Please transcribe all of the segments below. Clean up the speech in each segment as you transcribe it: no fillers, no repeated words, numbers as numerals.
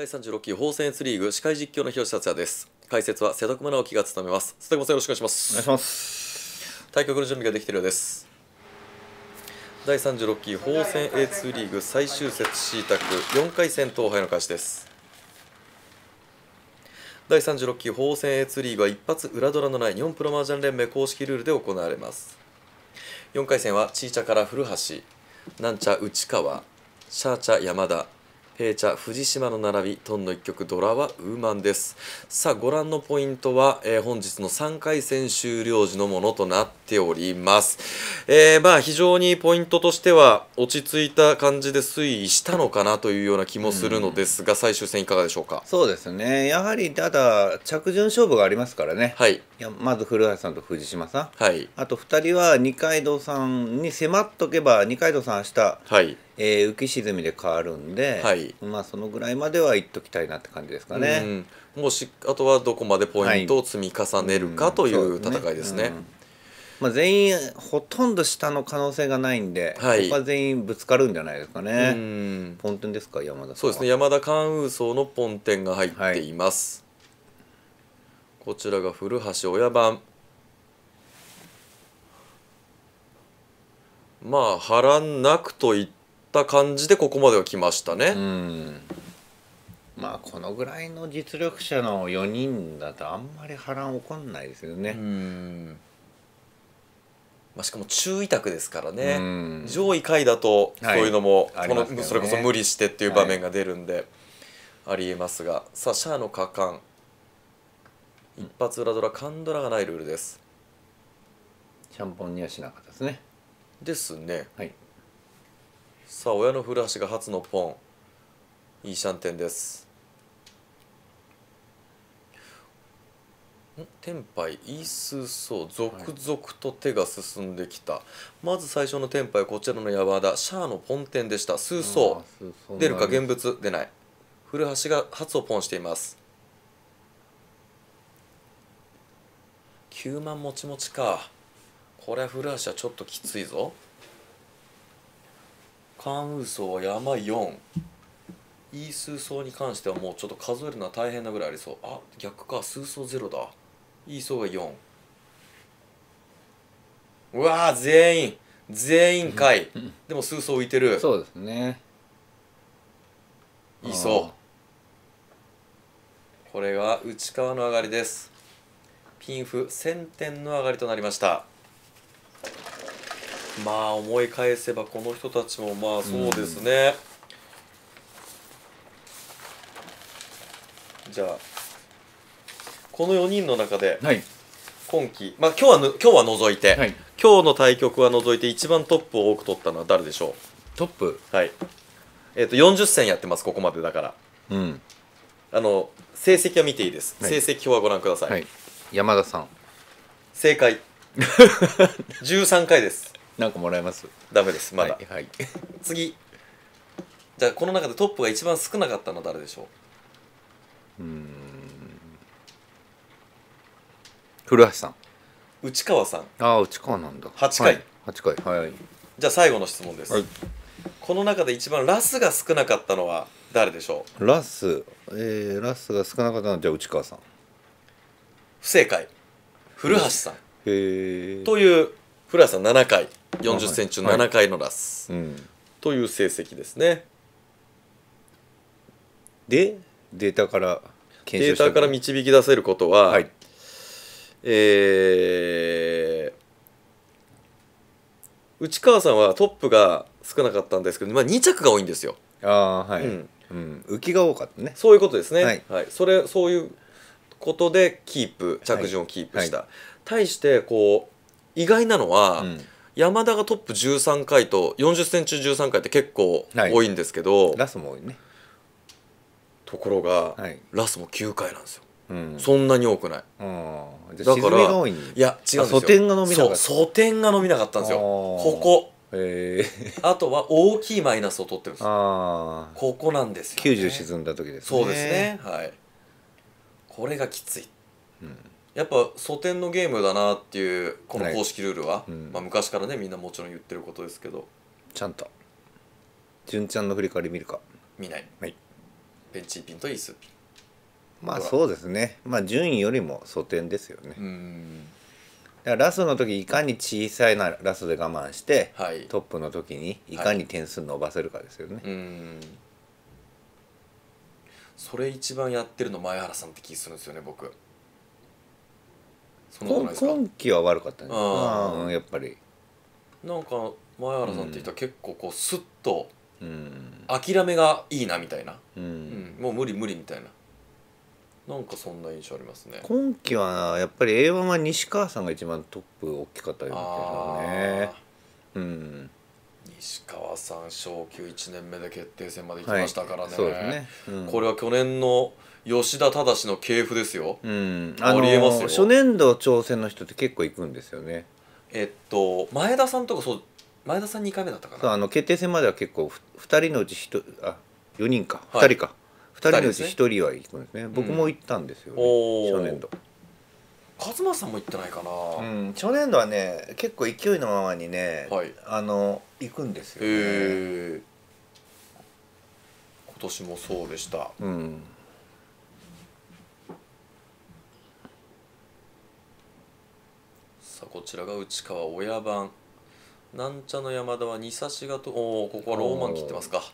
第36期ホーセン S リーグ司会実況の日吉達也です。解説は瀬戸熊直樹が務めます。瀬戸熊さん、よろしくお願いします。お願いします。対局の準備ができているようです。第36期ホーセン A2 リーグ最終節 C 卓4回戦統廃の開始です。第36期ホーセン A2 リーグは一発裏ドラのない日本プロ麻雀連盟公式ルールで行われます。4回戦はチーチャから古橋、ナンチャ内川、シャーチャ山田、ペーチャ藤島の並び、トンの一局ドラはウーマンです。さあ、ご覧のポイントは、本日の3回戦終了時のものとなっております。非常にポイントとしては落ち着いた感じで推移したのかなというような気もするのですが、最終戦いかがでしょうか。そうですね、やはりただ着順勝負がありますからね、はい、いやまず古橋さんと藤島さん、はい、あと2人は二階堂さんに迫っとけば二階堂さん明日、はい、浮き沈みで変わるんで、はい、まあそのぐらいまではいっときたいなって感じですかね。うん、もうあとはどこまでポイントを積み重ねるかという戦いですね。まあ全員ほとんど下の可能性がないんで、はい、ここは全員ぶつかるんじゃないですかね。うん、ポンテンですか、山田さん。そうですね、山田関羽荘のポンテンが入っています。はい、こちらが古橋親番。まあ波乱なくといってた感じでここまでは来ましたね。うん、まあこのぐらいの実力者の4人だとあんまり波乱起こんないですよね。うん、まあ、しかも中委託ですからね。うん、上位下位だとそういうのも、はい、ね、それこそ無理してっていう場面が出るんで、はい、ありえますが、さあシャアの果敢、一発裏ドラカンドラがないルールです。シャンポンにはしなかったですね。ですね、はい。さあ親の古橋が初のポン、いいシャンテンです。天杯イースソー、続々と手が進んできた。はい、まず最初の天杯はこちらの山田、シャアのポンテンでした。スーソー出るか、現物出ない。古橋が初をポンしています。9万もちもちか、これは古橋はちょっときついぞ。関羽荘は山4、イースーソーに関してはもうちょっと数えるのは大変なぐらいありそう。あ、逆か、スーソー0だ、イーソーが4。うわー、全員かい。でもスーソー浮いてる。そうですね、イーソー、これが内川の上がりです。ピンフ1000点の上がりとなりました。まあ思い返せばこの人たちもまあそうですね、うん、じゃあこの4人の中で今期、まあ今日は除いて、はい、今日の対局は除いて一番トップを多く取ったのは誰でしょう。トップ、はい、40戦やってます、ここまでだから、うん、成績は見ていいです、はい、成績表はご覧ください、はい、山田さん正解13回です。なんかもらえます。ダメです、まだ、はい、はい、次、じゃあこの中でトップが一番少なかったのは誰でしょう。古橋さん、内川さん。ああ、内川なんだ。8回、はい、じゃあ最後の質問です、はい、この中で一番ラスが少なかったのは誰でしょう。ラスが少なかったのはじゃあ内川さん。不正解、古橋さん、という古橋さん7回40戦中7回のラス、はい、という成績ですね。でデータから導き出せることは、はい、内川さんはトップが少なかったんですけど、まあ、2着が多いんですよ。ああ、はい、うん、うん、浮きが多かったね。そういうことですね、はい、はい、そういうことでキープ、着順をキープした、はいはい、対してこう意外なのは、うん、山田がトップ13回と40戦中13回って結構多いんですけど、はい、ラスも多いね。ところが、はい、ラスも9回なんですよ。うん、そんなに多くない。だから、いや違うんですよ、素点が伸びなかった。そう、素点が伸びなかったんですよ、ここ。あとは大きいマイナスを取ってるんですよ。ここなんですよ、ね、90沈んだ時ですね。そうですね、はい、これがきつい。うん、やっぱ素点のゲームだなっていうこの公式ルールは、はい、うん、まあ、昔からね、みんなもちろん言ってることですけど、ちゃんと純ちゃんの振り返り見るか見ない、はい、ベンチピンとイースピン、まあそうですね、まあ順位よりも粗点ですよね。うん、だからラスの時いかに小さいなラスで我慢して、はい、トップの時にいかに点数伸ばせるかですよね。はい、うん、それ一番やってるの前原さんって気するんですよね僕。そんなことないですか？今期は悪かったね。ああ、やっぱりなんか前原さんって言ったら結構こうスッと諦めがいいなみたいな、うん、もう無理無理みたいな、なんかそんな印象ありますね。今期はやっぱり A1 は西川さんが一番トップ大きかったような気がするね。うん、西川さん昇級1年目で決定戦まで行きましたからね。はい、そうですね、うん、これは去年の吉田忠の系譜ですよ。うん、ありえますよ。初年度挑戦の人って結構行くんですよね。前田さんとか、そう前田さん2回目だったかな。そう、決定戦までは結構2人のうち1人、あ4人か2人か。はい、2人のうち1人は行くんですね。僕も行ったんですよね、初年度。勝間さんも行ってないかな。うん、初年度はね結構勢いのままにね、はい、行くんですよね。今年もそうでした。うん、さあこちらが内川親番。なんちゃの山田は2差しがと、おお、ここはローマン切ってますか。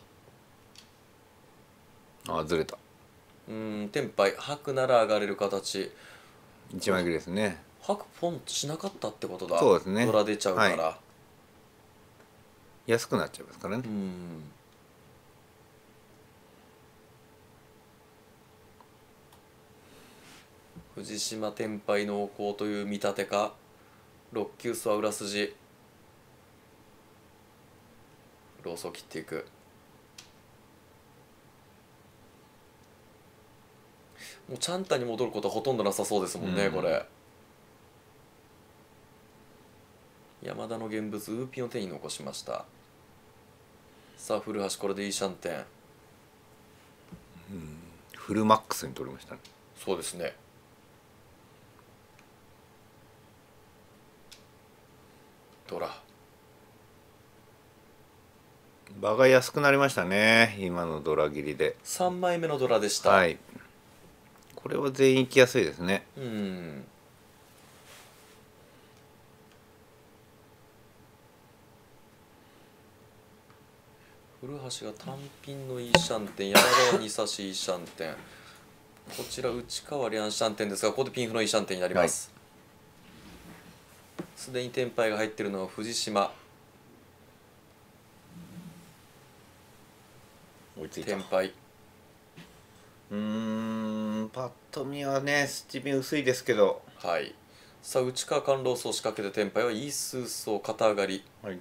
あ、ずれた。うん、天杯白なら上がれる形。一枚切りですね。白ポンしなかったってことだ。そうですね。ドラ出ちゃうから、はい、安くなっちゃいますからね。うん。藤島天杯濃厚という見立てか。6九スは裏筋。ロースを切っていく。もうチャンタに戻ることはほとんどなさそうですもんね、うん、これ。山田の現物ウーピンを手に残しました。さあ古橋これでいいシャンテン、うん、フルマックスに取りましたね。そうですね。ドラ場が安くなりましたね、今のドラ切りで。3枚目のドラでした。はい、これは全員行きやすいですね。うん。古橋が単品のイーシャンテン、山田は2差しイーシャンテン。こちら内川リャンシャンテンですが、ここでピンフのイーシャンテンになります。すで、はい、に天杯が入っているのは藤島。天杯。パッと見はねスチピン薄いですけど、はい、さあ内川貫ロースを仕掛けて天杯はイースースを肩上がり、はい、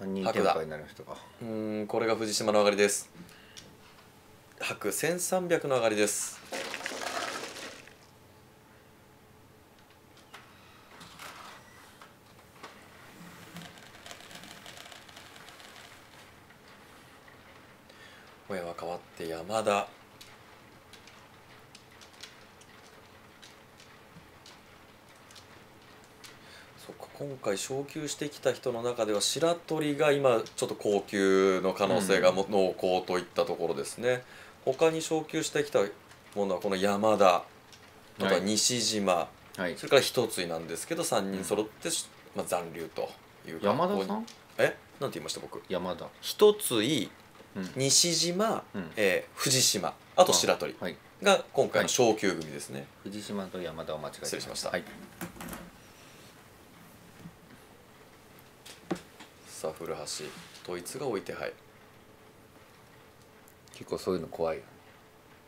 3人天杯になりましたか。うん、これが藤島の上がりです。白1300の上がりです。親は変わって山田。そっか、今回昇級してきた人の中では白鳥が今ちょっと高級の可能性がも濃厚といったところですね。うん、他に昇級してきたものはこの山田、あとは西島、はい、それから一つなんですけど3人揃って、まあ、残留というか。山田さん、え、なんて言いました僕。山田一つい、西島、藤島、あと白鳥が今回の昇級組ですね。藤島と山田を間違えて失礼しました。さあ古橋統一が置いてはい。結構そういうの怖い。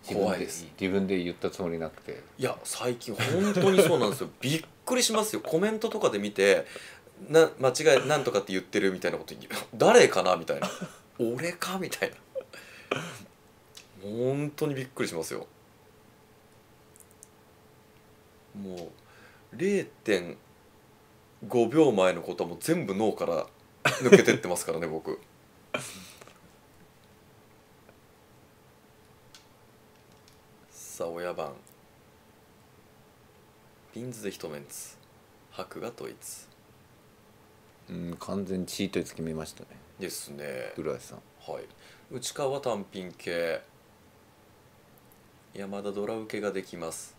怖いです。自分で言ったつもりなくて。いや最近本当にそうなんですよ。びっくりしますよ。コメントとかで見て間違いなんとかって言ってるみたいなことに、誰かなみたいな。俺かみたいな。本当にびっくりしますよ。もう 0.5 秒前のことはもう全部脳から抜けてってますからね僕。さあ親番ピンズで一メンツ、白が統一。うん、完全にチートイツ決めましたね。ですね。古橋さん。はい、内川単品系、山田ドラ受けができます。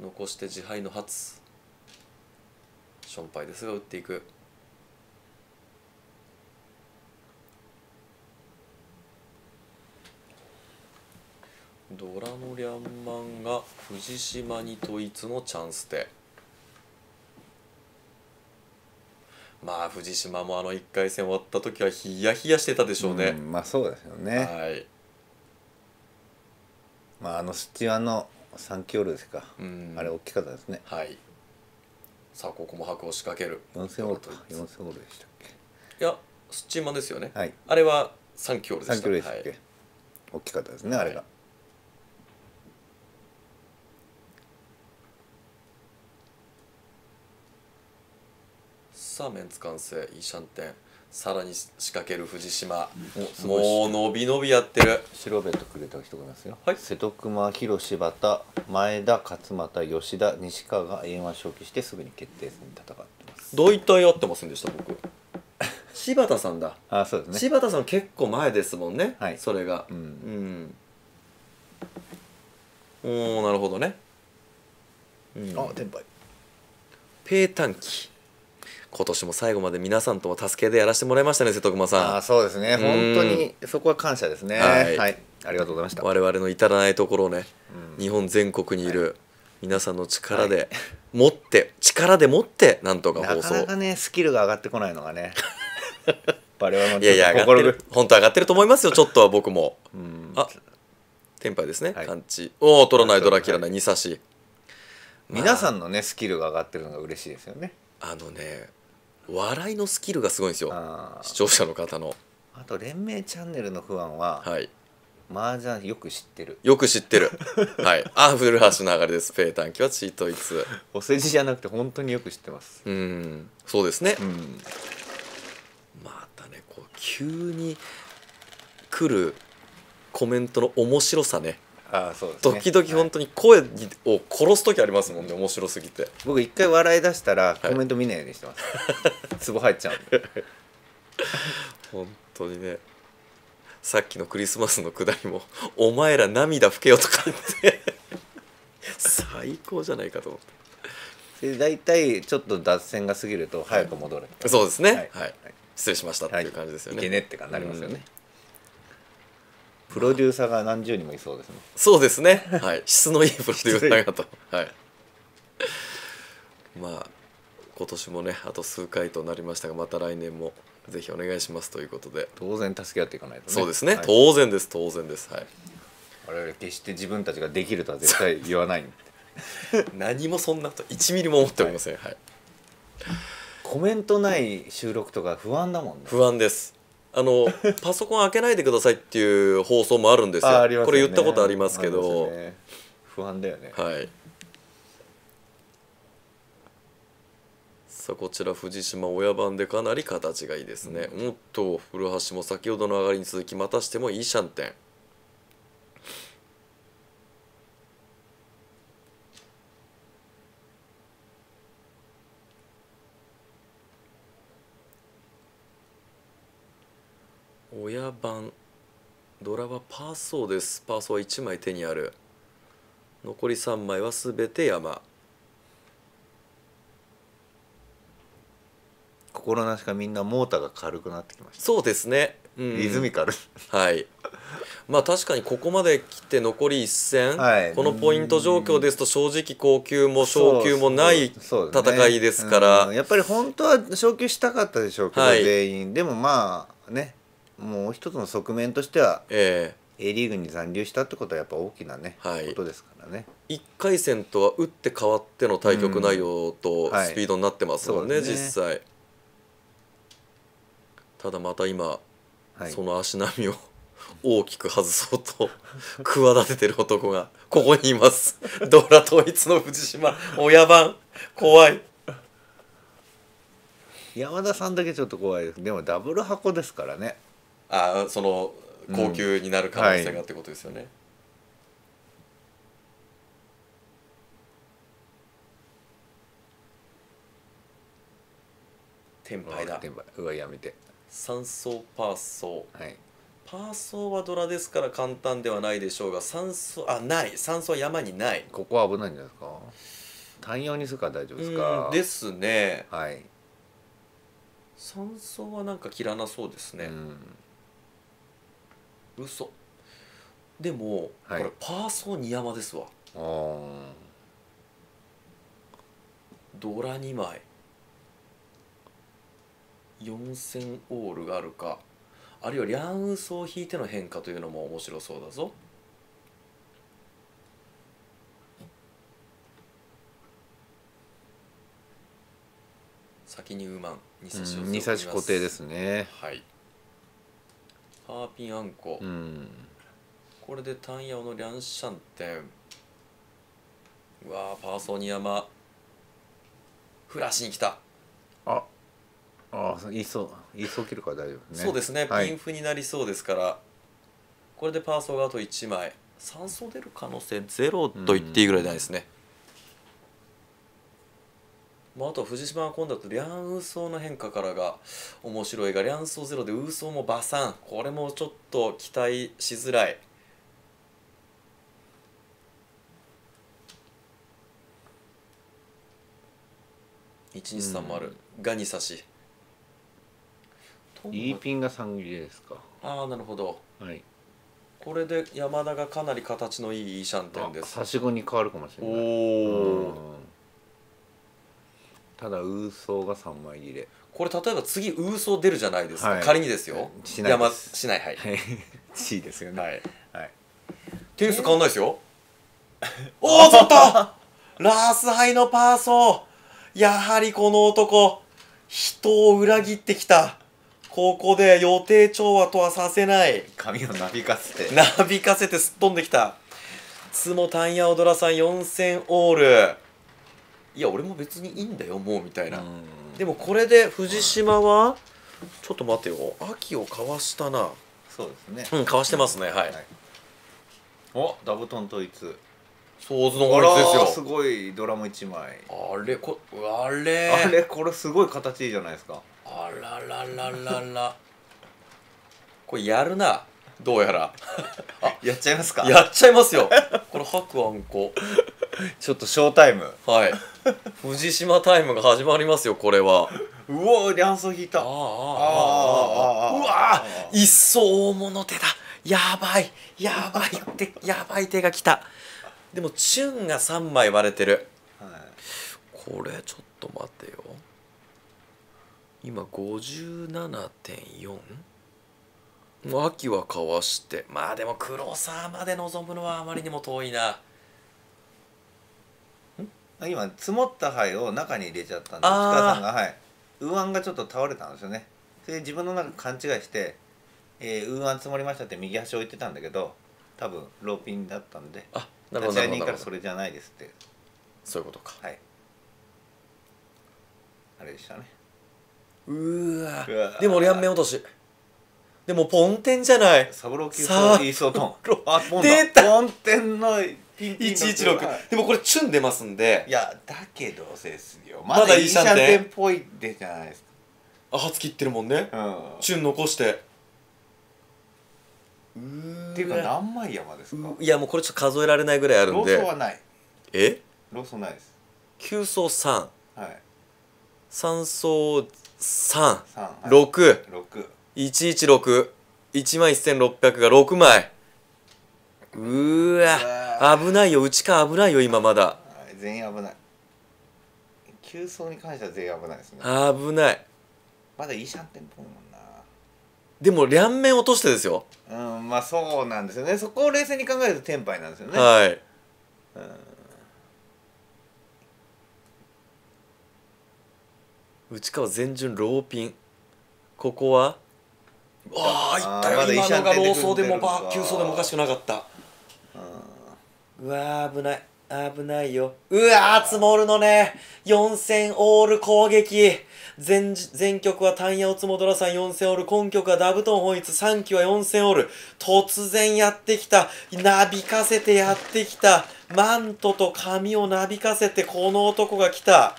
残して自敗の発、ションパイですが打っていく。ドラのリャンマンが藤島に統一のチャンスで、まあ藤島も1回戦終わった時はヒヤヒヤしてたでしょうね。まあそうですよね。はい。まあスチュワの3キロですか。あれ大きかったですね。はい。さあここも白を仕掛ける。4,000ウォールでしたっけ。いやスチュワですよね。はい。あれは3キロでした。3キロでしたっけ。大きかったですねあれが。さあメンツ完成、イーシャンテン、さらに仕掛ける藤島、もう伸び伸びやってる。白ベットくれた人がいますよ。はい、瀬戸熊、広柴田、前田、勝俣、吉田、西川が円は消去してすぐに決定戦に戦ってます。大体合ってませんでした僕柴田さんだ。あ、そうですね、柴田さん結構前ですもんね、はい、それが、おおなるほどね、あ天敗ペータンキ、今年も最後まで皆さんとも助けでやらせてもらいましたね瀬戸熊さん。あ、そうですね、本当にそこは感謝ですね。はい、はい、ありがとうございました。我々の至らないところをね、日本全国にいる皆さんの力で持って、はい、力で持ってなんとか放送、なかなかねスキルが上がってこないのがね我々のいやいや上がってる、本当上がってると思いますよ。ちょっとは僕もあ天敗ですね、はい、完治を取らないドラ切らない2差し、皆さんのねスキルが上がってるのが嬉しいですよね。笑いのスキルがすごいんですよ視聴者の方の。あと連盟チャンネルのファンは、はい、麻雀よく知ってる、よく知ってるはい、古橋の流れです。ペータンキはチートイツ、お世辞じゃなくて本当によく知ってます。そうですね、またねこう急に来るコメントの面白さね。そうですね、時々本当に声を殺す時ありますもんね、面白すぎて。僕一回笑い出したらコメント見ないようにしてます、ツボ入っちゃうんで本当にね、さっきのクリスマスのくだりも「お前ら涙拭けよ」とか言って最高じゃないかと思って、で大体ちょっと脱線が過ぎると早く戻る、そうですね、はい、失礼しましたっていう感じですよね。いけねって感じになりますよね。プロデューサーが何十人もいそうですね。そうですね。はい、質のいいプロデューサーがと、はい。まあ今年もねあと数回となりましたが、また来年もぜひお願いしますということで。当然助け合っていかないとね。そうですね。はい、当然です、当然です。はい。我々決して自分たちができるとは絶対言わないんで。何もそんなと1ミリも思っておりません。はい。はい、コメントない収録とか不安だもんね。不安です。パソコン開けないでくださいっていう放送もあるんですよ。これ言ったことありますけど、不安だよね。はい。さあこちら藤島親番でかなり形がいいですね。おっと古橋も先ほどの上がりに続きまたしてもいいシャンテン。親番ドラはパーソーです。パーソーは1枚手にある、残り3枚は全て山。心なしかみんなモーターが軽くなってきました。そうですね、リズミカルはい、まあ確かにここまで来て残り1戦、はい、このポイント状況ですと正直高級も昇級もない戦いですから、やっぱり本当は昇級したかったでしょうけど、はい、全員でもまあね、もう一つの側面としては、A リーグに残留したってことはやっぱ大きなね、はい、ことですからね。1回戦とは打って変わっての対局内容とスピードになってますもんね、はい、実際。ただまた今、はい、その足並みを大きく外そうと企ててる男がここにいますドラ統一の藤島親番怖い。山田さんだけちょっと怖いです。でもダブル箱ですからね。その高級になる可能性がってことですよね、はい、天敗だ。うわやめて三走パーソー、はい、パーソーはドラですから簡単ではないでしょうが、三走あない三走は山にない。ここは危ないんじゃないですか。単4にするから大丈夫ですか。ですね。はい。三走はなんか切らなそうですね。嘘。でも、はい、これパーソー2山ですわ。ドラ2枚。4000オールがあるか、あるいはリャンウソを引いての変化というのも面白そうだぞ。先にウーマン2差しを2差し固定ですね。はい、ハーピンアンコ、これでタンヤオのリャンシャンテン。うわー、パーソニヤマフラッシュに来た。あああ、いそう切るから大丈夫ですね。そうですね、ピンフになりそうですから、はい、これでパーソーがあと1枚。3走出る可能性ゼロと言っていいぐらいじゃないですね。まあ、あと藤島は今度だとリャンウーソーの変化からが面白いが、リャンソーゼロでウーソーもバサン、これもちょっと期待しづらい。123もあるが2差し。Eピンが3切れですか。ああ、なるほど。はい。これで山田がかなり形のいいイーシャンテンです。差し子に変わるかもしれない。ただウーソーが3枚切れ。これ例えば次ウーソー出るじゃないですか。はい、仮にですよ。しないです。しない、はい。C ですよね。はいはい。点数変わんないですよ。おお、ちょっとラースハイのパーソー。やはりこの男、人を裏切ってきた。ここで予定調和とはさせない、髪をなびかせてすっ飛んできた。つもタンヤオドラさん4000オール、いや俺も別にいいんだよもうみたいな。でもこれで藤島はちょっと待てよ、秋をかわしたな。そうですね、うん、かわしてますね。はい、はい、おダブトン統一ソーズの効率ですよ。すごい、ドラも1枚。あれこれすごい形いいじゃないですか。あらららららこれやるな、どうやら。あ、やっちゃいますか。やっちゃいますよ。これ白あんこちょっとショータイム、はい、藤島タイムが始まりますよ。これはうお、リャンソー引いた。ああああああ、うわー、一層大物手だ。やばいやばいってやばい手が来た。でもチュンが3枚割れてる、はい、これちょっと待てよ、今 57.4? もう秋はかわして、まあでも黒沢まで望むのはあまりにも遠いな。今積もった牌を中に入れちゃったんで、深川さんが、はい、ウーアンがちょっと倒れたんですよね。それで自分の中勘違いして、ウーアン積もりましたって右端置いてたんだけど、多分ローピンだったんで、あ、立ち会い人からそれじゃないですって、そういうことか。はい、あれでしたね。うわ、でもリャンメン落とし、でもポンテンじゃない。サブロー級とイーソートン、あ、ポン出た、ポンテンの116。でもこれチュン出ますんで、いやだけどですよ、まだイーシャンテンっぽいでじゃないですか。あ、初切ってるもんね、チュン残して。っていうか何枚山ですか。いやもうこれちょっと数えられないぐらいあるんで、ローソーはない。え、ローソーないです。9走3、はい、3走3611611,600が6枚。うわ、危ないよ、うちか、危ないよ、今まだ全員危ない。急走に関しては全員危ないですね。危ない、まだイーシャンテンっぽいもんな。でも両面落としてですよ。うん、まあそうなんですよね。そこを冷静に考えるとテンパイなんですよね。はい、うん、内川前順ローピン。ここはわあ、いったよ、今のがローソーでもバー急走でもおかしくなかった。うわ、危ない危ないよ。うわ、積もるのね、4000オール攻撃。前局はタンヤオツモドラさん4000オール、今局はダブトン本一、3期は4000オール。突然やってきた、なびかせてやってきた、マントと髪をなびかせてこの男が来た。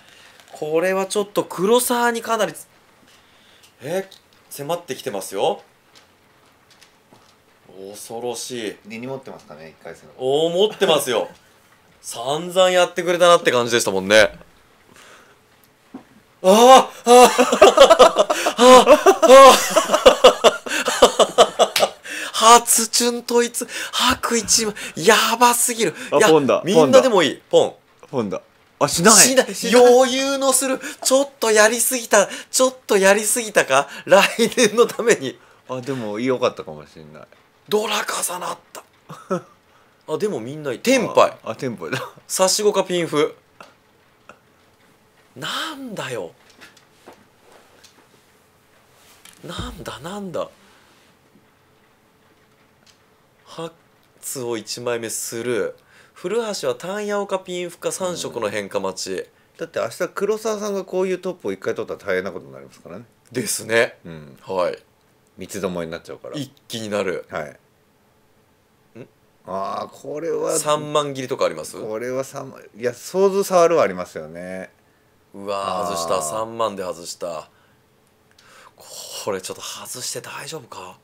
これはちょっと黒沢にかなり迫ってきてますよ。恐ろしい。根に持ってますかね、1回戦は。おお、持ってますよ。散々やってくれたなって感じでしたもんね。ああああ初春統一白一枚やばすぎる。いやみんなでもいいポンポンだ。あ、しない余裕のする。ちょっとやりすぎた、ちょっとやりすぎたか、来年のために。あ、でも良かったかもしれない。ドラ重なった。あ、でもみんないい。テンパイ、あ、テンパイだ。差し子かピンフなんだよ。なんだなんだ。ハッツを1枚目する。古橋は単ヤオかピンフか3色の変化待ち、だって明日黒沢さんがこういうトップを1回取ったら大変なことになりますからね。ですね、うん、はい。三つどもえになっちゃうから一気になる。はい。ああ、これは3万切りとかあります。これは3万、いや想像触るはありますよね。うわ、外した。3万で外した。これちょっと外して大丈夫か。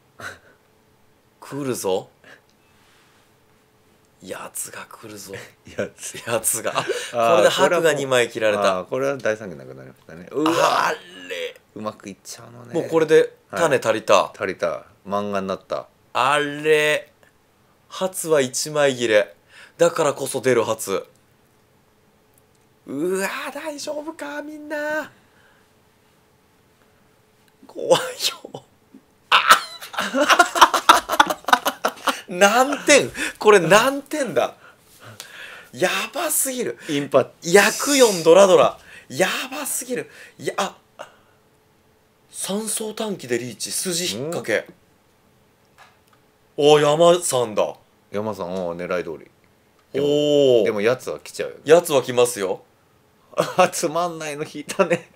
来るぞ、やつが来るぞ。やつがこれで白が2枚切られた。これは大惨劇なくなりましたね。うわ、あれうまくいっちゃうのね。もうこれで種足りた、足りた。漫画になった。あれ初は1枚切れだからこそ出る初。うわー、大丈夫かみんな。怖いよ。あ何点これ、何点だ。やばすぎる。インパ薬4ドラドラやばすぎる。いや、あ、三層短期でリーチ筋引っ掛け。お、山さんだ。山さんを狙い通り。おお。でもやつは来ちゃうよ、ね、やつは来ますよ。あ、つまんないの引いたね。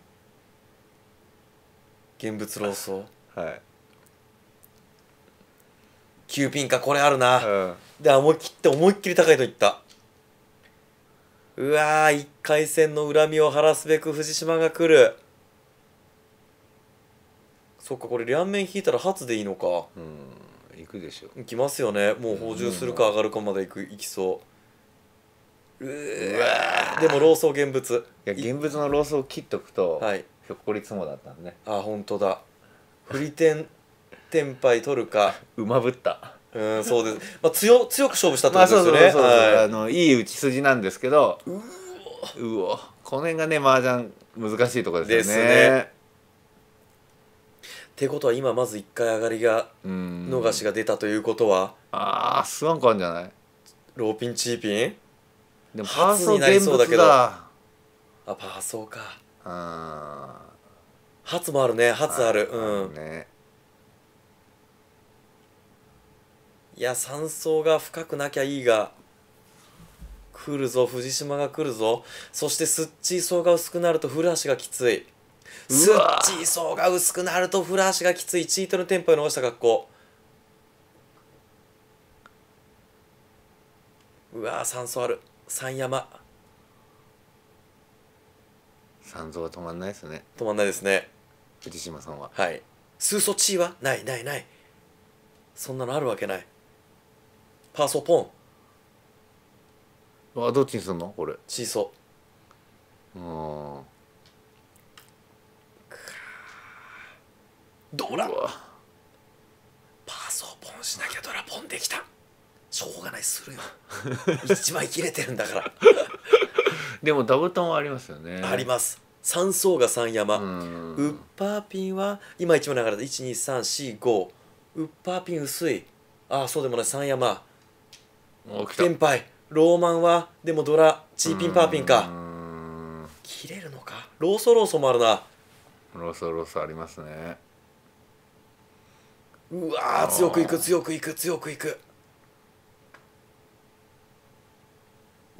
現物論争。はい。9ピンか、これあるな、うん、で思いっきり高いといった。うわー、1回戦の恨みを晴らすべく藤島が来る。そっか、これ両面引いたら初でいいのか。うん、行くでしょ。行きますよね。もう補充するか上がるかまで行きそう。うわ、でも老僧現物。いや、現物の老僧を切っとくと、はい、ひょっこりつもだったんね。あ、本当だ。振り点テンパイ取るか。馬ぶった。うん、そうです。まあ、強く勝負したってことですよね。いい打ち筋なんですけど。うお、この辺がね、麻雀難しいところですよね。ですね。ってことは今まず1回上がりが逃しが出たということは、ああ、スワンコあるんじゃない。ローピンチーピンでもパーソーになりそうだけど。あ、パーソーか。ああ、初もあるね。初ある。うんね。いや、3層が深くなきゃいいが、来るぞ、藤島が来るぞ。そしてスッチー層が薄くなると古橋がきつい。スッチー層が薄くなると古橋がきつい。チートのテンポを逃した格好。うわー、3層ある。3山。3層は止まんないですね。止まんないですね、藤島さんは。はい。数層チーはないないない。そんなのあるわけない。パーソーポン。あ、どっちにすんのこれ。チーソー。うん。ドラ。パーソーポンしなきゃドラポンできた。しょうがない、するよ。一枚切れてるんだから。でもダブトンはありますよね。あります。三層が三山。ウッパーピンは今一枚流れた。1、2、3、4、5。ウッパーピン薄い。ああ、そうでもない。三山テンパイローマンはでもドラチーピンパーピンか。切れるのか。ローソローソもあるな。ローソありますね。うわー、強くいく強くいく強くいく。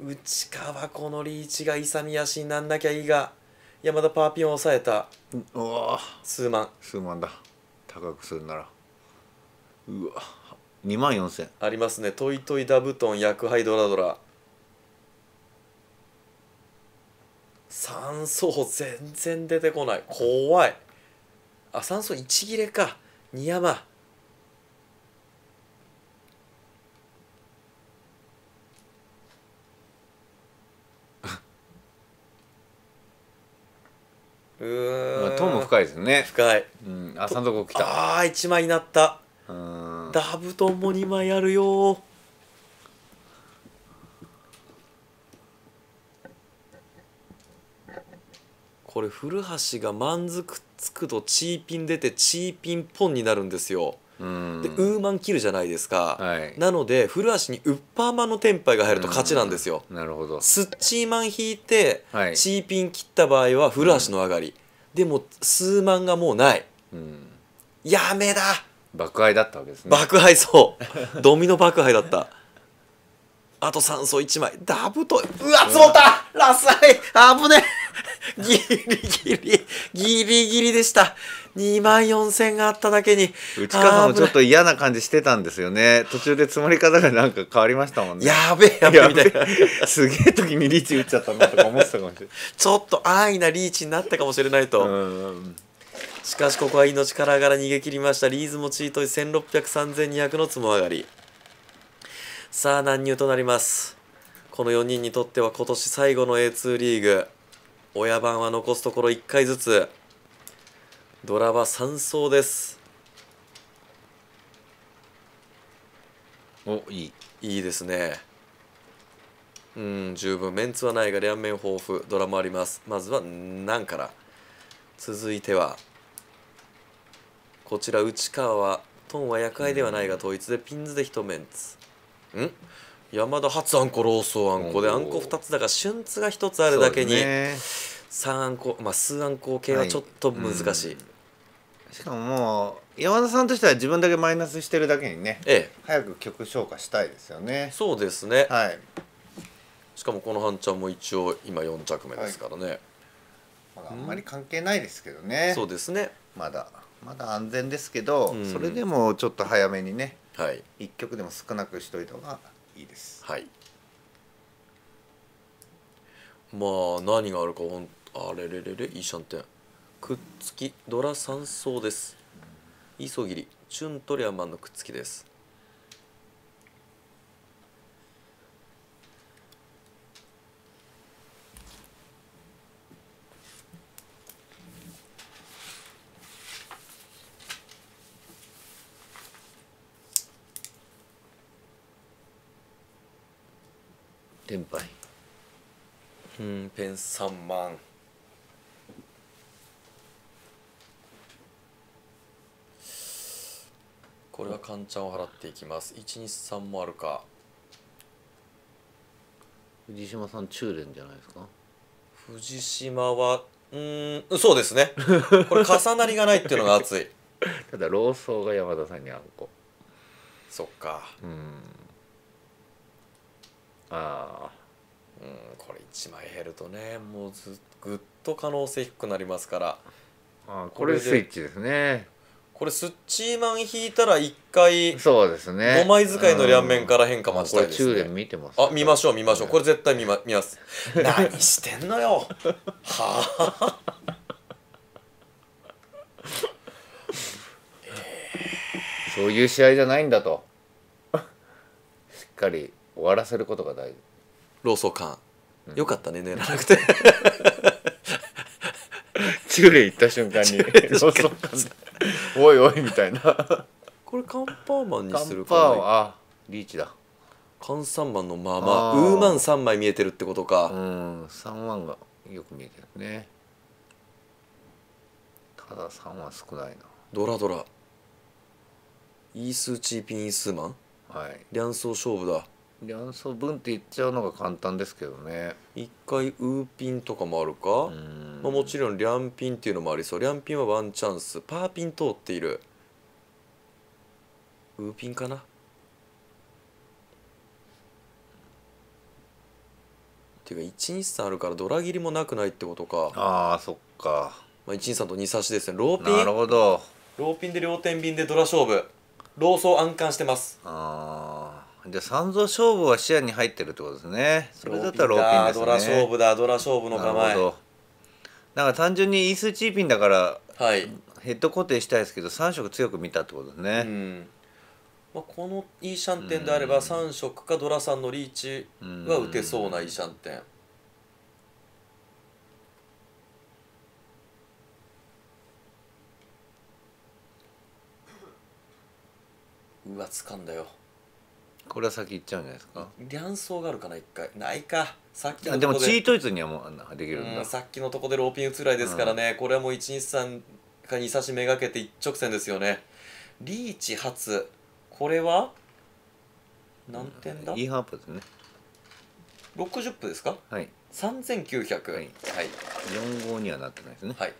内川、このリーチが勇み足になんなきゃいいが、山田パーピンを抑えた。うわ、数万だ。高くするなら。うわ、24000ありますね。トイトイダブトン薬杯ドラドラ3層全然出てこない。怖い。あ、酸素1切れか。2山。まあ、トンも深いですね。深い。うん、あ、3とこ来た。ああ、1枚になった。ダブトンも2枚あるよー。これ古橋が満足つくとチーピン出てチーピンポンになるんですよ。うんでウーマン切るじゃないですか、はい、なので古橋にウッパーマンのテンパイが入ると勝ちなんですよ。なるほど。スッチーマン引いて、はい、チーピン切った場合は古橋の上がり、うん、でも数万がもうない、うん、やめだ。爆敗だったわけですね。爆敗、そうドミノ爆敗だった。あと酸素1枚ダブと、うわ積もった。ラスアイ危ねえ。ギリギリでした。24000があっただけに内川さんもちょっと嫌な感じしてたんですよね。途中で積もり方がなんか変わりましたもんね。やべえやべえみたいな。すげえ時にリーチ打っちゃったなとか思ってたかもしれない。ちょっと安易なリーチになったかもしれないと。しかしここは命からがら逃げ切りました。リーズもチートイ1600、3200の積も上がり。さあ難入となります。この4人にとっては今年最後の A2 リーグ。親番は残すところ1回ずつ。ドラは3走です。お、いいですね。うん、十分メンツはないが両面豊富。ドラもあります。まずは難から。続いてはこちら内川はトンは夜会ではないが統一でピンズで一メンツ。ん山田初あんこローソーあんこであんこ2つだが春津が1つあるだけに3あんこ、まあ数あんこ系はちょっと難しい、はい、うん、しかももう山田さんとしては自分だけマイナスしてるだけにね、ええ、早く曲消化したいですよね。そうですね、はい、しかもこの半ちゃんも一応今4着目ですからね、はい、まだあんまり関係ないですけどね、うん、そうですね。まだ安全ですけど、うん、それでもちょっと早めにね、はい、1曲でも少なくしといた方がいいです。はい、まあ何があるかほんあれれれれいいシャンテンくっつきドラ3層です。磯切りチュントリアマンのくっつきです。テンパイ、うん、ペン3万。これはカンちゃんを払っていきます。123もあるか。藤島さん中連じゃないですか。藤島はそうですね。これ重なりがないっていうのが熱い。ただ老僧が山田さんにあんこ。そっか。ああ、うん、これ1枚減るとねもうぐっと可能性低くなりますから。あ、これスイッチですね。これスッチーマン引いたら1回そうですね5枚使いの両面から変化待ちたいですね。これ中連見てます、ね、あ、見ましょう見ましょう。これ絶対見ます。何してんのよ。はあそういう試合じゃないんだとしっかり終わらせることが大事。ローソー感、うん、よかったね、寝らなくて。中連行った瞬間にローソー感おいおいみたいな。これカンパーマンにするかな。カンパーマン、あ、リーチだ。カン3番のままウーマン3枚見えてるってことか。うん、3万がよく見えてるね。ただ3万少ないな。ドラドライースーチーピンイースーマン、はい、両層勝負だ。両層分って言っちゃうのが簡単ですけどね。一回ウーピンとかもあるか。まあもちろん両ピンっていうのもありそう。両ピンはワンチャンス。パーピン通っている。ウーピンかなっていうか123あるからドラ切りもなくないってことか。ああ、そっか。まあ123と2差しですね。ローピン、なるほど。ローピンで両天秤でドラ勝負。ローソー暗冠してます。ああ、じゃあ三蔵勝負は視野に入ってるってことですね。それだったらローピンですね。ドラ勝負だ。ドラ勝負の構え。だから単純にイースチーピンだから、はい、ヘッド固定したいですけど3色強く見たってことですね。うんまあ、このいいシャンテンであれば3色かドラさんのリーチは打てそうないいシャンテン。うわ掴んだよ。これは先行っちゃうんじゃないですか。卵巣があるかな一回。ないか。さっきのとこで。でもチートイツにはもうあんなできるんだ。さっきのとこでローピン打つぐらいですからね。これはもう123か2差しめがけて一直線ですよね。リーチ初。これは何点だ？いいハープですね。60分ですか？はい。3900。はい。45にはなってないですね。はい。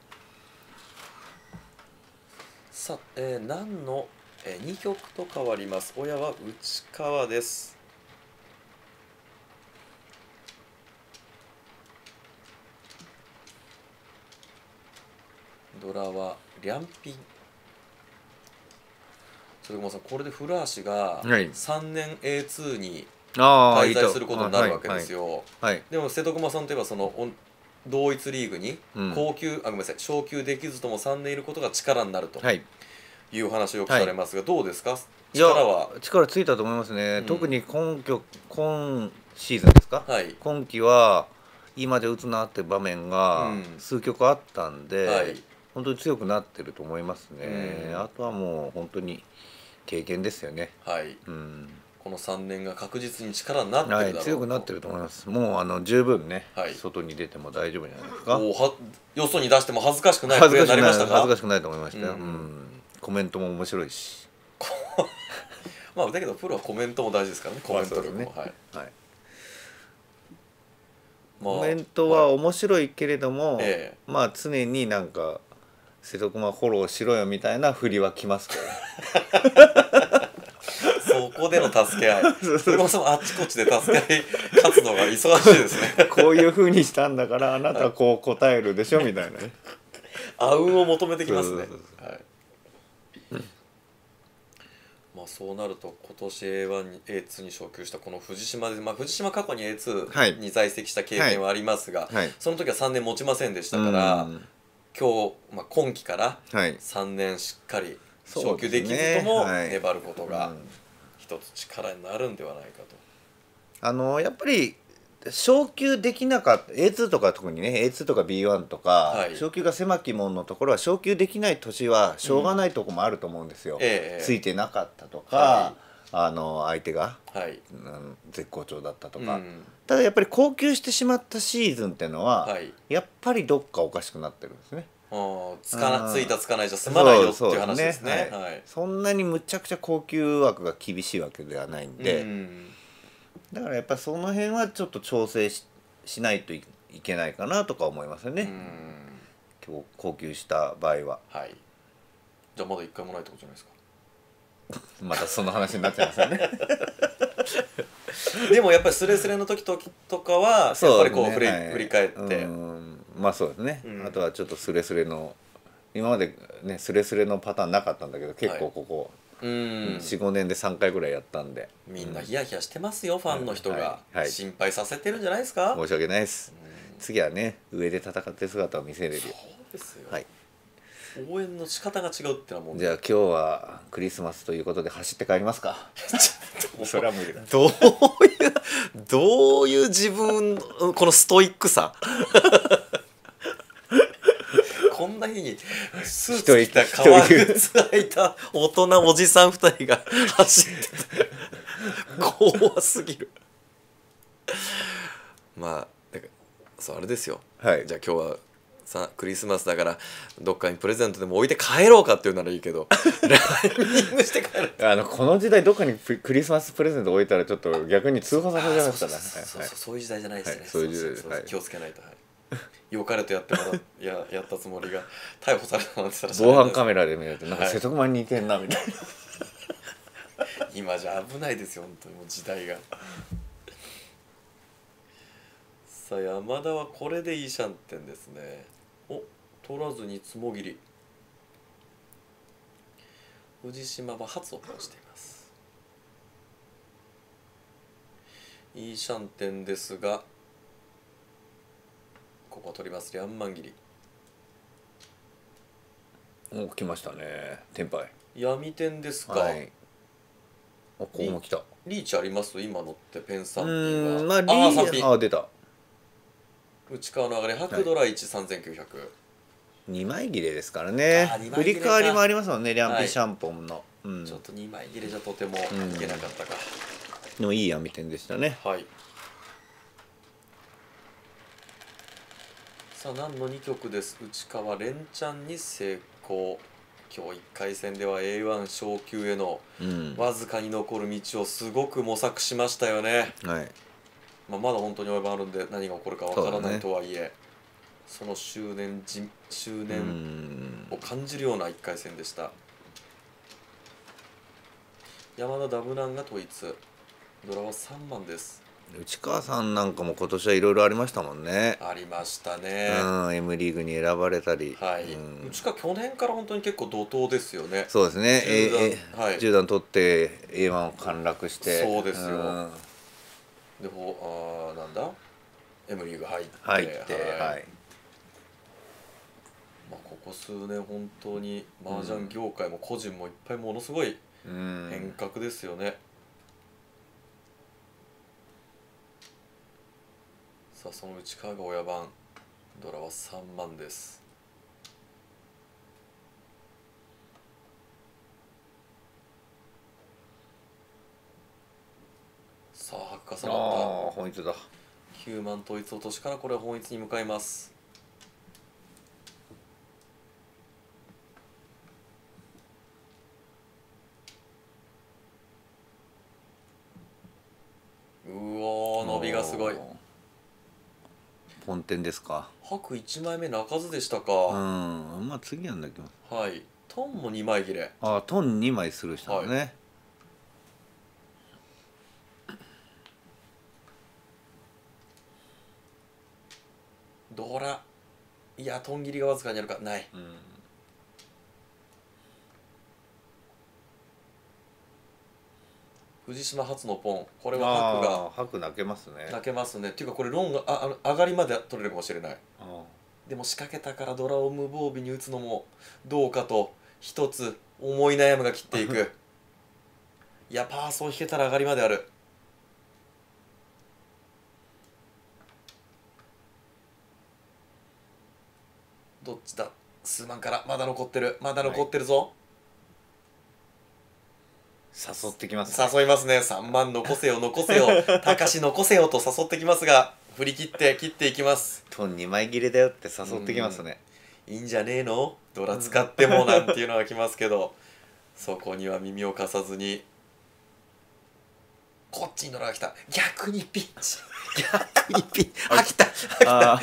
さあ、何の2曲と変わります。親は内川です。ドラは両ピン。それもさ、これで古橋が3年 A2 に滞在することになるわけですよ。でも瀬戸熊さんといえばその同一リーグに高級、あごめんなさい昇級できずとも3年いることが力になると。はいいう話をよくされますが、はい、どうですか。力ついたと思いますね。特に今シーズンですか、はい、今季は今で打つなって場面が数局あったんで、はい、本当に強くなってると思いますね。あとはもう本当に経験ですよね。はい、うん、この3年が確実に力になってるだろうと、はい、強くなってると思います。もう十分ね、はい、外に出ても大丈夫じゃないですか。よそに出しても恥ずかしくないプレーになりましたか。恥ずかしくないと思いましたよ。コメントも面白いしまあだけどプロはコメントも大事ですからね。コメント力も、コメントは面白いけれども、まあ常になんか「瀬戸熊フォローしろよ」みたいな振りはきますからそこでの助け合い、そもそもあっちこっちで助け合い活動が忙しいですねこういうふうにしたんだからあなたはこう答えるでしょみたいなね、あうんを求めてきますね。まあそうなると今年 A1 に A2 に昇級したこの藤島で、まあ、藤島過去に A2 に在籍した経験はありますが、はいはい、その時は3年持ちませんでしたから、今日、まあ、今期から3年しっかり昇級できずとも粘ることが一つ力になるんではないかと。やっぱり昇級できなかった A2 とか特にね A2 とか B1 とか、はい、昇級が狭き門のところは昇級できない年はしょうがないとこもあると思うんですよ、ついてなかったとか、相手が、絶好調だったとか、ただやっぱり降級してしまったシーズンっていうのは、やっぱりどっかおかしくなってるんですね。ついたつかないじゃ済まないよっていう話ですね。そんなにむちゃくちゃ降級枠が厳しいわけではないんで、だからやっぱりその辺はちょっと調整 しないといけないかなとか思いますよね。今日降級した場合は、はい、じゃあまだ1回もないってことじゃないですかまたその話になっちゃいますよねでもやっぱりスレスレの時とかはやっぱりこう振り返って、まあそうですね、あとはちょっとスレスレの今までねスレスレのパターンなかったんだけど結構ここ、45年で3回ぐらいやったんでみんなヒヤヒヤしてますよ。ファンの人が心配させてるんじゃないですか。申し訳ないです。次はね上で戦ってる姿を見せれるよ。そうですよ、はい、応援の仕方が違うってのはもう、じゃあ今日はクリスマスということで走って帰りますかそれは無理だ。どういう自分のこのストイックさこんな日にスーツ着た革靴履いた大人おじさん2人が走ってた怖すぎるまあだからそうあれですよ、はい、じゃあ今日はさクリスマスだからどっかにプレゼントでも置いて帰ろうかっていうならいいけどランニングして帰るこの時代どっかにクリスマスプレゼント置いたらちょっと逆に通報されるじゃないですかね。そういう時代じゃないですね。そういう時代気をつけないと。はいよかれとやってまだやったつもりが逮捕されたなんて言ったら防犯カメラで見られてなんか瀬戸熊に似てんなみたいな、はい、今じゃ危ないですよ本当にもう時代がさあ山田はこれでいいシャンテンですね。お取らずにつもぎり。藤島は初を通しています。いいシャンテンですがここ取ります。リャンマン切り。お、来ましたね。天杯。闇天ですか。はい、あ、ここも来た。リーチあります今のってペンサンピンは。まあリーチ。あ、出た。内川の上がり、白ドラ13900。2枚切れですからね。振り替わりもありますもんね、リャンピシャンポンの。ちょっと2枚切れじゃとてもいけなかったか。でもいい闇天でしたね。はい。さあ何の2曲です。内川連チャンに成功。今日1回戦では A1 昇級へのわずかに残る道をすごく模索しましたよね、はい、まだ本当に及ばあるんで何が起こるかわからないとはいえ、その執念を感じるような1回戦でした。山田ダブランが統一、ドラは3番です。内川さんなんかも今年はいろいろありましたもんね。ありましたね。M リーグに選ばれたり、はい、内川去年から本当に結構怒涛ですよね。そうですね。10段取って A1 を陥落して、そうですよ、でほあなんだ M リーグ入って、はい、ここ数年本当に麻雀業界も個人もいっぱいものすごい変革ですよね、さあその内川が親番、ドラは3番です。さあ白化さんだった。本一だ。9万統一落としからこれは本一に向かいます。うおー、伸びがすごい。本点ですか。白1枚目中津でしたか。まあ次なんだけど。はい。トンも2枚切れ。あ、トン2枚するしたのね。はい、ドラ。いやトン切りがわずかにあるかない。藤島初のポン、これは白が白泣けますね。泣けますね。っていうかこれロンが上がりまで取れるかもしれない。でも仕掛けたからドラを無防備に打つのもどうかと一つ思い悩むが切っていく。いやパースを引けたら上がりまである。どっちだ。数万からまだ残ってる、まだ残ってるぞ。はい、誘ってきます、ね、誘いますね。3万残せよ残せよ高し残せよと誘ってきますが、振り切って切っていきます。トン2枚切れだよって誘ってきますね。いいんじゃねえのドラ使ってもなんていうのはきますけどそこには耳を貸さずにこっちにドラが来た。逆にピンチ逆にピンチあ来たあ来た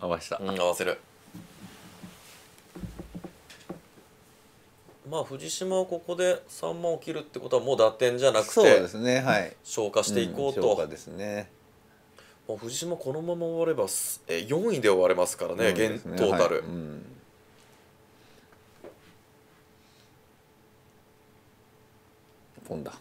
合わせた、合わせる。まあ藤島はここで3万を切るってことはもう打点じゃなくて、そうですね、はい、消化していこうと、消化ですね。まあ藤島このまま終われば4位で終われますからね、現トータル、はい、ポンだ。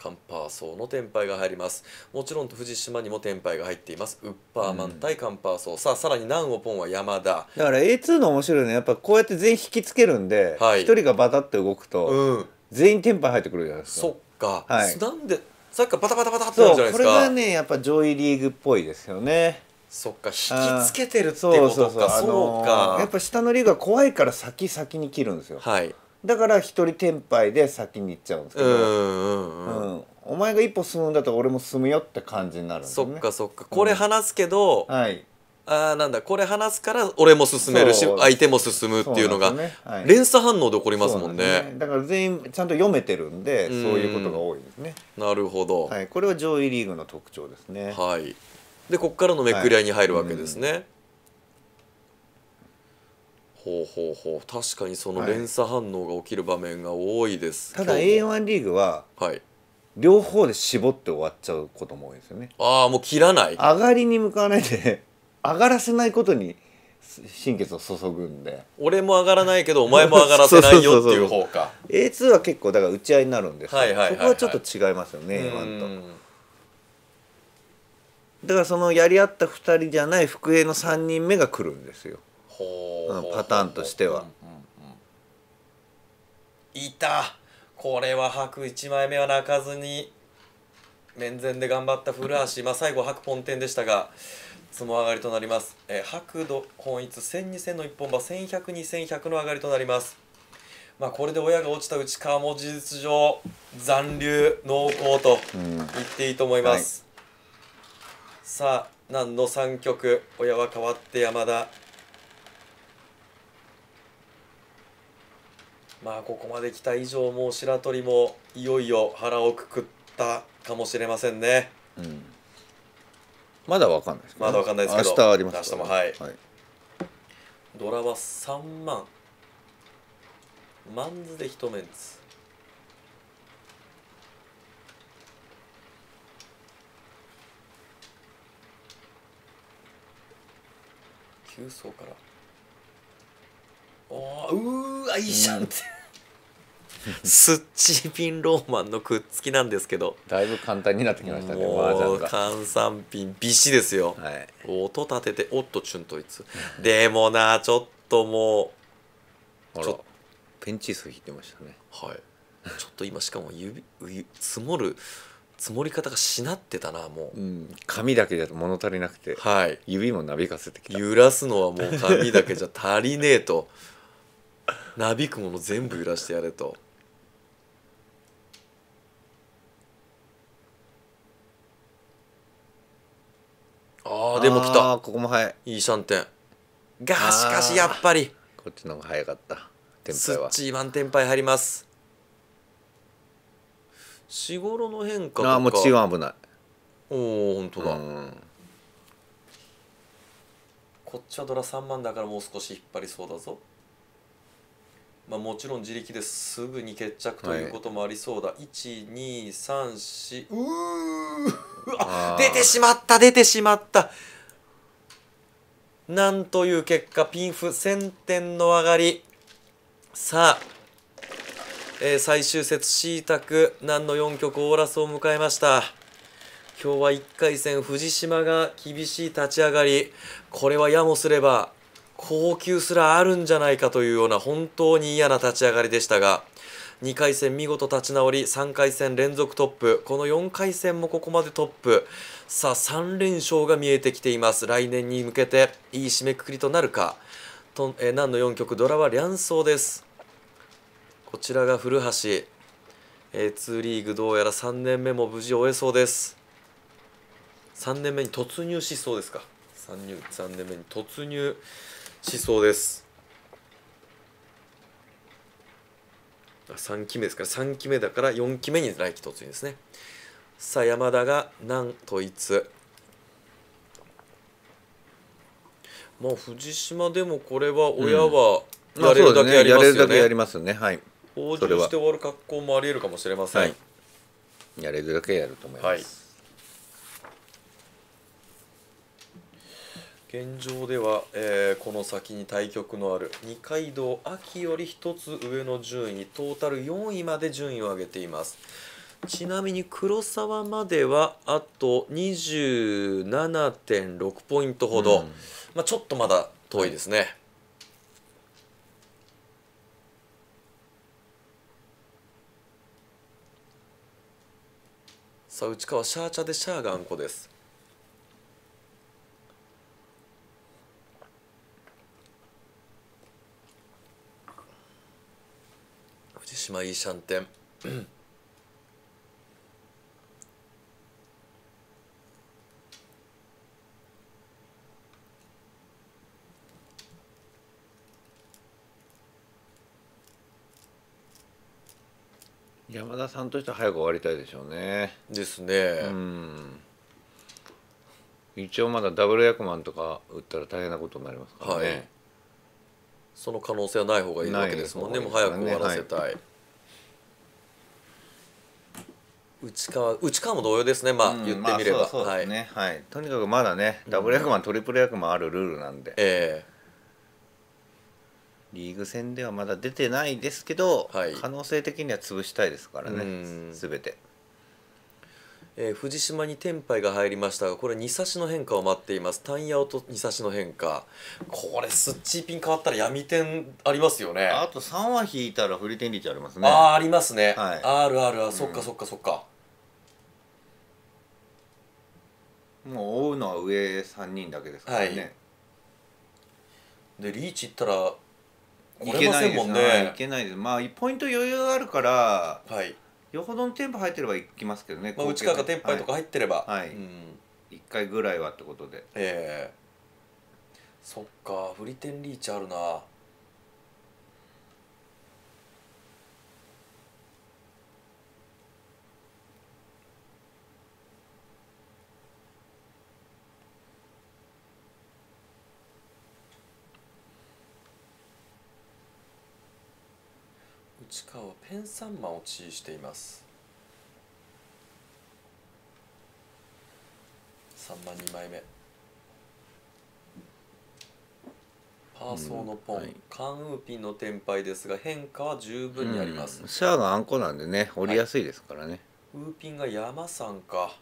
カンパーソーの天敗が入ります。もちろん藤島にも天敗が入っています。ウッパーマン対カンパーソー、さあさらに南オポンは山田だから A2 の面白いのはやっぱこうやって全員引きつけるんで、はい、1人がバタッて動くと、全員天敗入ってくるじゃないですか。そっか、はい、なんでさっきからバタバタバタってなるじゃないですか。これがねやっぱ上位リーグっぽいですよね。そっか、引きつけてるってことか。そうか、やっぱ下のリーグは怖いから先に切るんですよ。はい、だから一人天敗で先に行っちゃうんですけど、お前が一歩進むんだったら俺も進むよって感じになるんですね。そっかそっか、これ話すけど、なんだこれ話すから俺も進めるし相手も進むっていうのが連鎖反応で起こりますもんね。だから全員ちゃんと読めてるんで、そういうことが多いですね。なるほど、これは上位リーグの特徴ですね。はい、でここからのめくり合いに入るわけですね。確かにその連鎖反応が起きる場面が多いです、ただ A1 リーグは両方で絞って終わっちゃうことも多いですよね。ああもう切らない、上がりに向かわないで上がらせないことに心血を注ぐんで、俺も上がらないけどお前も上がらせないよっていう方か。 A2 は結構だから打ち合いになるんですけど、そこはちょっと違いますよね A1 と。だからそのやり合った2人じゃない福栄の3人目が来るんですよ、パターンとしては。いた、これは白1枚目は泣かずに面前で頑張った古橋、まあ、最後白ポンテンでしたがつも上がりとなります、白土本一1000、2000の一本馬1100、2100の上がりとなります。まあこれで親が落ちた内川も事実上残留濃厚と言っていいと思います、はい、さあ難の3局親は変わって山田。まあここまで来た以上もう白鳥もいよいよ腹をくくったかもしれませんね、うん、まだわかんないですけど、まだわかんないですけど明日ありますから、明日もはい、はい、ドラは3万、マンズで一メンツ。9層から。おー、うー、あいいじゃんって。スッチーピンローマンのくっつきなんですけど。だいぶ簡単になってきましたね。もう換算ピンビシですよ。はい、音立てておっとチュンといつ。でもなちょっともう。ちょっとペンチース引いてましたね。はい。ちょっと今しかも積もり方がしなってたなもう、うん。紙だけじゃ物足りなくて。はい。指もなびかせてきた。揺らすのはもう紙だけじゃ足りねえと。なびくもの全部揺らしてやれと。ああでも来た。ここも早い。いいシャンテン。がしかしやっぱり。こっちの方が早かった。スッチー満点杯入ります。しごろの変化とかもう違う、危ない。おお本当だ。こっちはドラ3万だからもう少し引っ張りそうだぞ。まあもちろん自力ですぐに決着ということもありそうだ、はい、1234出てしまった、出てしまった。なんという結果、ピンフ1000点の上がり。さあ、最終節シータク難の4局オーラスを迎えました。今日は1回戦藤島が厳しい立ち上がり、これはやもすれば高級すらあるんじゃないかというような本当に嫌な立ち上がりでしたが、2回戦見事立ち直り、3回戦連続トップ、この4回戦もここまでトップ。さあ3連勝が見えてきています。来年に向けていい締めくくりとなるか。難の4局ドラはリャンソーです。こちらが古橋、2リーグどうやら3年目も無事終えそうです。3年目に突入しそうですか。3年目に突入しそうです。3期目ですから、3期目だから4期目に来期突入ですね。さあ山田が難といつ。まあ藤島でもこれは親はやれるだけやりますよね。やれるだけやりますね。はい。応じして終わる格好もありえるかもしれません。はい、やれるだけやると思います。はい、現状では、この先に対局のある二階堂秋より1つ上の順位、トータル4位まで順位を上げています。ちなみに黒沢まではあと 27.6 ポイントほど、まあちょっとまだ遠いですね、はい、さあ内川シャーチャでシャーがあんこです。藤島いいシャンテン山田さんとしては早く終わりたいでしょうね。ですね。一応まだダブル役満とか打ったら大変なことになりますからね。はい、その可能性はない方がいいわけですもんね。もう早く終わらせたい。はい、内川も同様ですね。まあ言ってみれば。はい。とにかくまだね、ダブル役満、トリプル役満あるルールなんで。リーグ戦ではまだ出てないですけど、はい、可能性的には潰したいですからね、すべて。藤島に天杯が入りましたが、これ2差しの変化を待っています。タンヤオと2差しの変化、これスッチーピン変わったら闇点ありますよね。あと3は引いたらフリテンリーチありますね。ああ、ありますね、はい、あるある、そっかそっかそっか。もう追うのは上3人だけですからね、はい、でリーチいったらいけないですね。いけないです。まあ1ポイント余裕があるから、はい、よほどのテンパ入ってればいきますけどね。内側がテンパとか入ってれば1回ぐらいはってことで。そっか、フリテンリーチあるな。内川はペン3番を地位しています。3番2枚目、パーソーのポン、はい、カンウーピンのテンパイですが、変化は十分にあります。シャアがあんこなんでね、折りやすいですからね、はい、ウーピンが山さんか。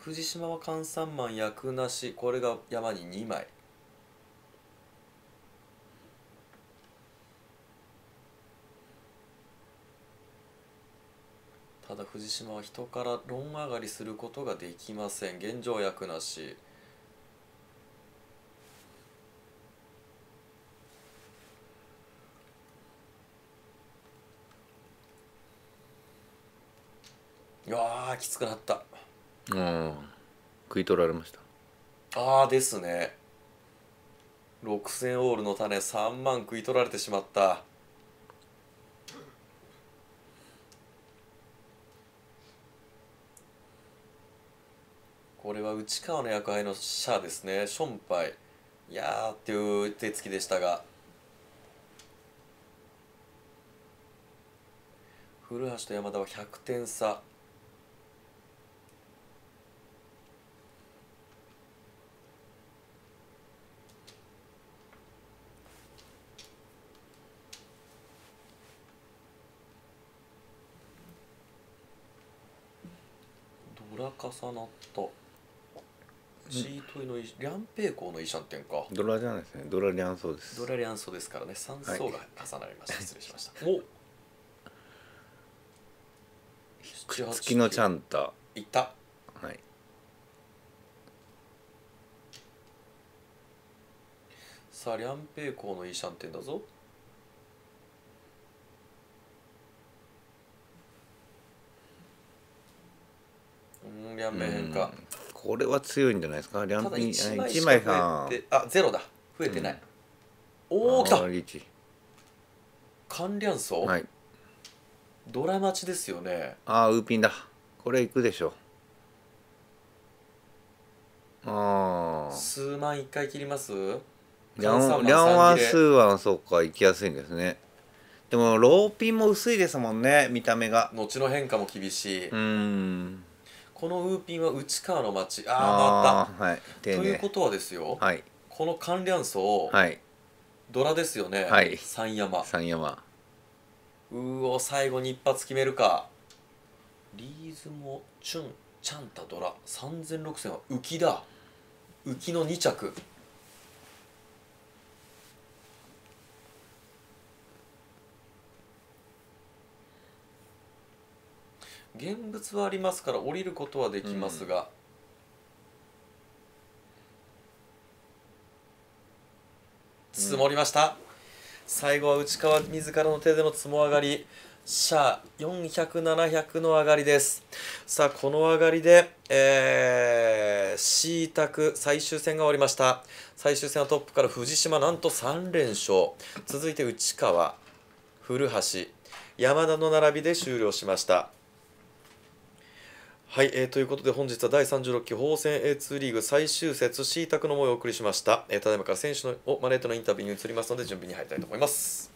藤島はカン3番役なし、これが山に2枚。ただ藤島は人から論上がりすることができません。現状役なし。うわあ、きつくなった。食い取られました。ああですね、6000オールの種3万食い取られてしまった。これは内川の役配のシャアですね。ションパイ、いやーっていう手つきでしたが、古橋と山田は100点差。ドラ重なった。シートイのリャンペイコウのイシャンテンか。ドラじゃないですね、ドラリャンソウです。ドラリャンソウですからね、3層が重なりました、はい、失礼しました。おくっつきのチャンタいった、はい、さあリャンペイコウのイシャンテンだぞ。リャンメイ変化、これは強いんじゃないですか。リャンピン1枚さん、あ、ゼロだ、増えてない、うん、おおきた、カンリャンソウ、はい、ドラ待ちですよね。ああ、ウーピンだ、これいくでしょう。ああ、数万1回切ります。リャンは数万、そうか、いきやすいんですね。でもローピンも薄いですもんね、見た目が。後の変化も厳しい。このウーピンは内川の町、ああ、回った。ということはですよ、この関連層ドラですよね。三山、うお、最後に一発決めるか。リーズもチュンチャンタドラ30006000は浮きだ、浮きの2着。現物はありますから降りることはできますが、積もりました、最後は内川自らの手での積も上がり、シャア400700の上がりです。さあこの上がりでC卓最終戦が終わりました。最終戦はトップから藤島、なんと3連勝。続いて内川、古橋、山田の並びで終了しました。はい、ということで本日は第36期鳳泉 A2 リーグ最終節 C 卓の模様をお送りしました。ただいまから選手を招いてのインタビューに移りますので準備に入りたいと思います。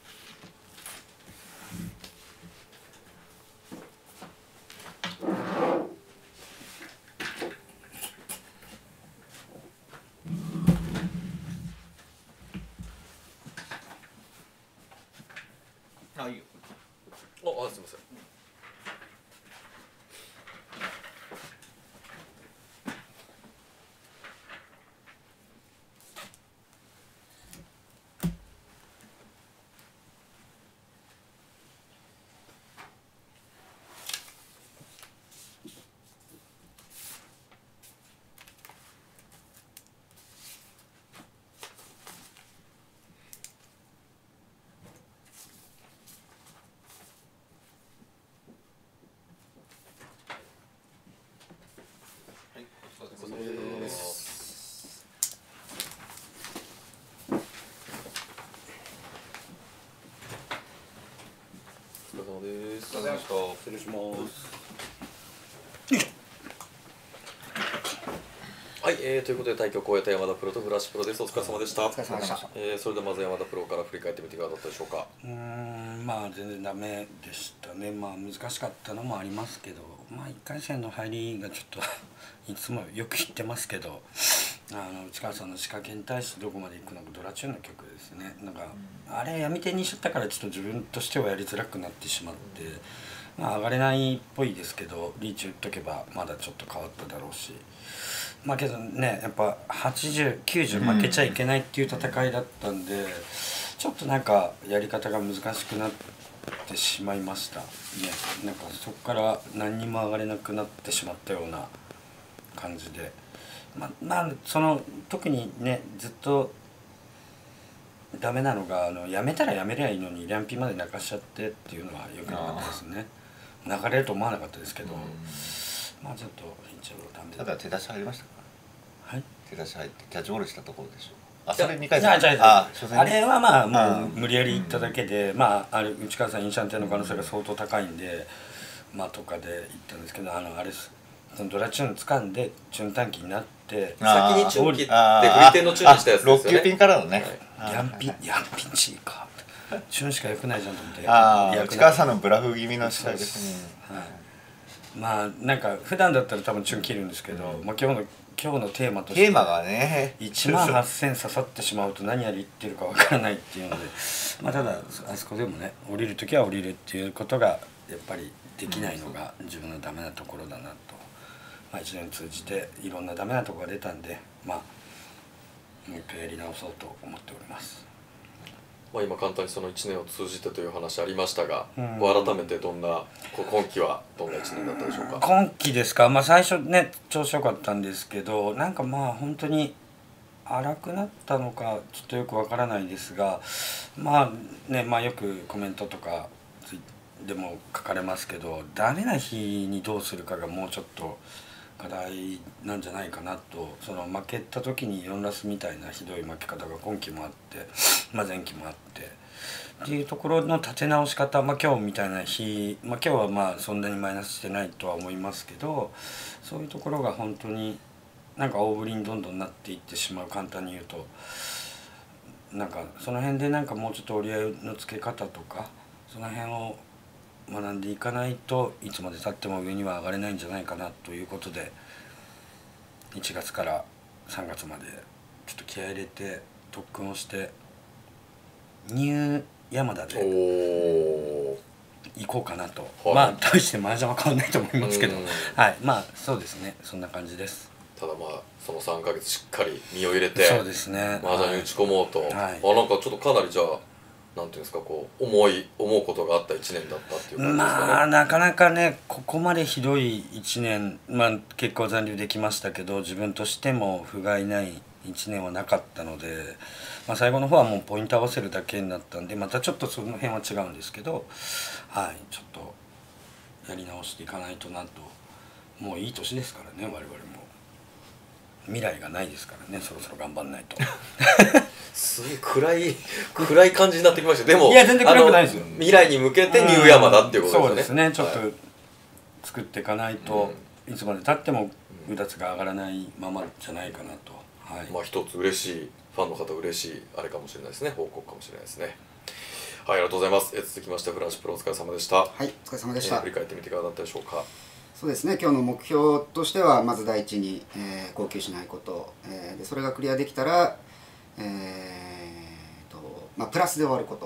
あ、すみません。お疲れ様です。失礼します。はい、ということで対局を終えた山田プロとフラッシュプロです。お疲れ様でした。お疲れ様でした。それでまず山田プロから振り返ってみていかがだったでしょうか。まあ全然ダメでしたね。まあ難しかったのもありますけど、まあ1回戦の入りがちょっといつもよく言ってますけど、内川さんの仕掛けに対してどこまで行くのかドラチューンの曲ですね。なんかあれ闇手にしちゃったからちょっと自分としてはやりづらくなってしまって、まあ上がれないっぽいですけど、リーチ打っとけばまだちょっと変わっただろうし。まあけどね、やっぱ80、90負けちゃいけないっていう戦いだったんで、ちょっとなんかやり方が難しくなってしまいましたね。なんかそこから何にも上がれなくなってしまったような感じで、まあその特にねずっとダメなのがやめたらやめりゃいいのにリャンピーまで泣かしちゃってっていうのはよくなかったですね。泣かれると思わなかったですけど。まあちょっと一応ダメだ。ただ手出し入りましたから。はい。手出し入ってキャッチボールしたところでしょう。あ、それ2回戦。あれはまあもう無理やり行っただけで、まああれ内川さんインシャンテンの可能性が相当高いんで、まあとかで行ったんですけど、あれドラチューン掴んでチュン短期になって先にチュン切って振り手のチュンにしたやつですよね。6球ピンからのね。ヤンピンチーか。チュンしか良くないじゃんと思って。ああ、内川さんのブラフ気味の試合ですね。はい。まあなんか普段だったら多分チュン切るんですけど、まあ今日のテーマとしてテーマがね18000刺さってしまうと何やり言ってるかわからないっていうので、まあただあそこでもね降りる時は降りるっていうことがやっぱりできないのが自分のダメなところだなと、まあ、一年通じていろんなダメなところが出たんで、まあもう一回やり直そうと思っております。まあ今簡単にその1年を通じてという話ありましたが、改めて今期はどんな1年だったでしょうか。今期ですか、まあ、最初ね調子良かったんですけど、なんかまあ本当に荒くなったのかちょっとよくわからないですが、まあね、まあよくコメントとかでも書かれますけど、ダメな日にどうするかがもうちょっと課題なんじゃないかなと。その負けた時に4ラスみたいなひどい負け方が今期もあって、まあ、前期もあってっていうところの立て直し方、まあ、今日みたいな日、まあ、今日はまあそんなにマイナスしてないとは思いますけど、そういうところが本当になんか大振りにどんどんなっていってしまう、簡単に言うとなんかその辺でなんかもうちょっと折り合いのつけ方とかその辺を学んでいかないといつまでたっても上には上がれないんじゃないかなということで、1月から3月までちょっと気合い入れて特訓をしてニュー山田で行こうかなと。まあ大して麻雀は変わんないと思いますけど、はい、まあそうですね、そんな感じです。ただまあその3ヶ月しっかり身を入れてそうですね麻雀に打ち込もうと、はいはい、なんかちょっとかなりじゃあなんていうんですか、こう思うことがあった1年だったっていう感じですかね。まあなかなかねここまでひどい1年、まあ、結構残留できましたけど自分としても不甲斐ない1年はなかったので、まあ、最後の方はもうポイント合わせるだけになったんでまたちょっとその辺は違うんですけど、はい、ちょっとやり直していかないとなと。もういい年ですからね、我々も。未来がないですからね、そろそろ頑張んないと。すごい暗い感じになってきました。でもいや全然暗くないですよ。未来に向けてニューヤマダっていうことですね。そうですね、ちょっと作っていかないと、いつまでたってもうだつが上がらないままじゃないかなと、はい、まあ一つ嬉しいファンの方嬉しいあれかもしれないですね、報告かもしれないですね。はい、ありがとうございます。続きましてフラッシュプロお疲れ様でした。はい、お疲れ様でした。振り返ってみていかがだったでしょうか。そうですね、今日の目標としてはまず第一に降級しないこと、でそれがクリアできたら、まあ、プラスで終わるこ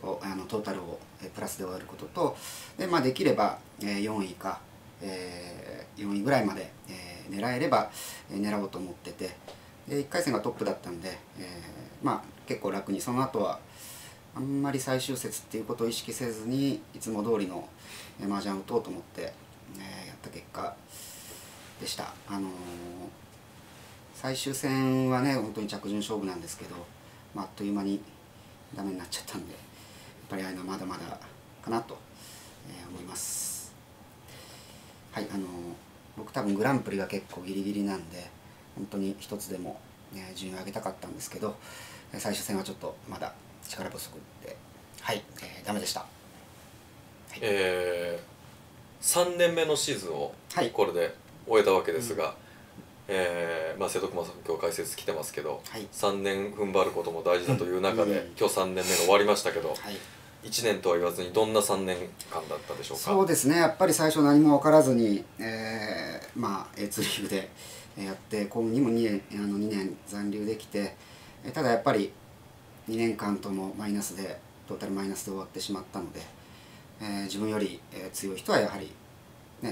とをトータルをプラスで終わることと で、まあ、できれば4位か、4位ぐらいまで狙えれば狙おうと思ってて、で1回戦がトップだったんで、まあ、結構楽にその後はあんまり最終節っていうことを意識せずにいつも通りの麻雀を打とうと思って。やった結果でした。最終戦はね本当に着順勝負なんですけど、まあ、あっという間にダメになっちゃったんでやっぱりああいうのはまだまだかなと、思います。はい、僕多分グランプリが結構ギリギリなんで本当に一つでも、順位を上げたかったんですけど最終戦はちょっとまだ力不足で、はい、ダメでした。3年目のシーズンをこれで終えたわけですが、瀬戸熊さん今日解説来てますけど、はい、3年踏ん張ることも大事だという中で、今日3年目が終わりましたけど、1年とは言わずにどんな3年間だったでしょうか。そうですね、やっぱり最初何も分からずに、A2リーグでやって今後にも2年残留できて、ただやっぱり2年間ともマイナスでトータルマイナスで終わってしまったので、自分より強い人はやはり、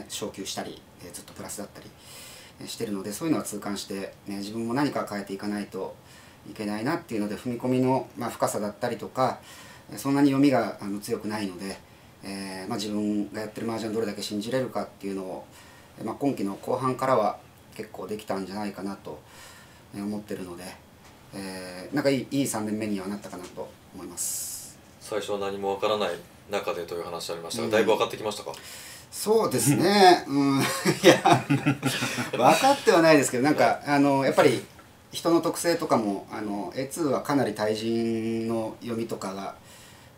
昇級したりずっとプラスだったりしてるので、そういうのは痛感して、自分も何か変えていかないといけないなっていうので、踏み込みの、深さだったりとか、そんなに読みが強くないので、自分がやってる麻雀どれだけ信じれるかっていうのを、今期の後半からは結構できたんじゃないかなと思ってるので、なんかいい3年目にはなったかなと思います。最初は何もわからない中でという話ありましたが、だいぶ分かってきましたか？そうですね、いや分かってはないですけど、なんかやっぱり人の特性とかもA2 はかなり対人の読みとかが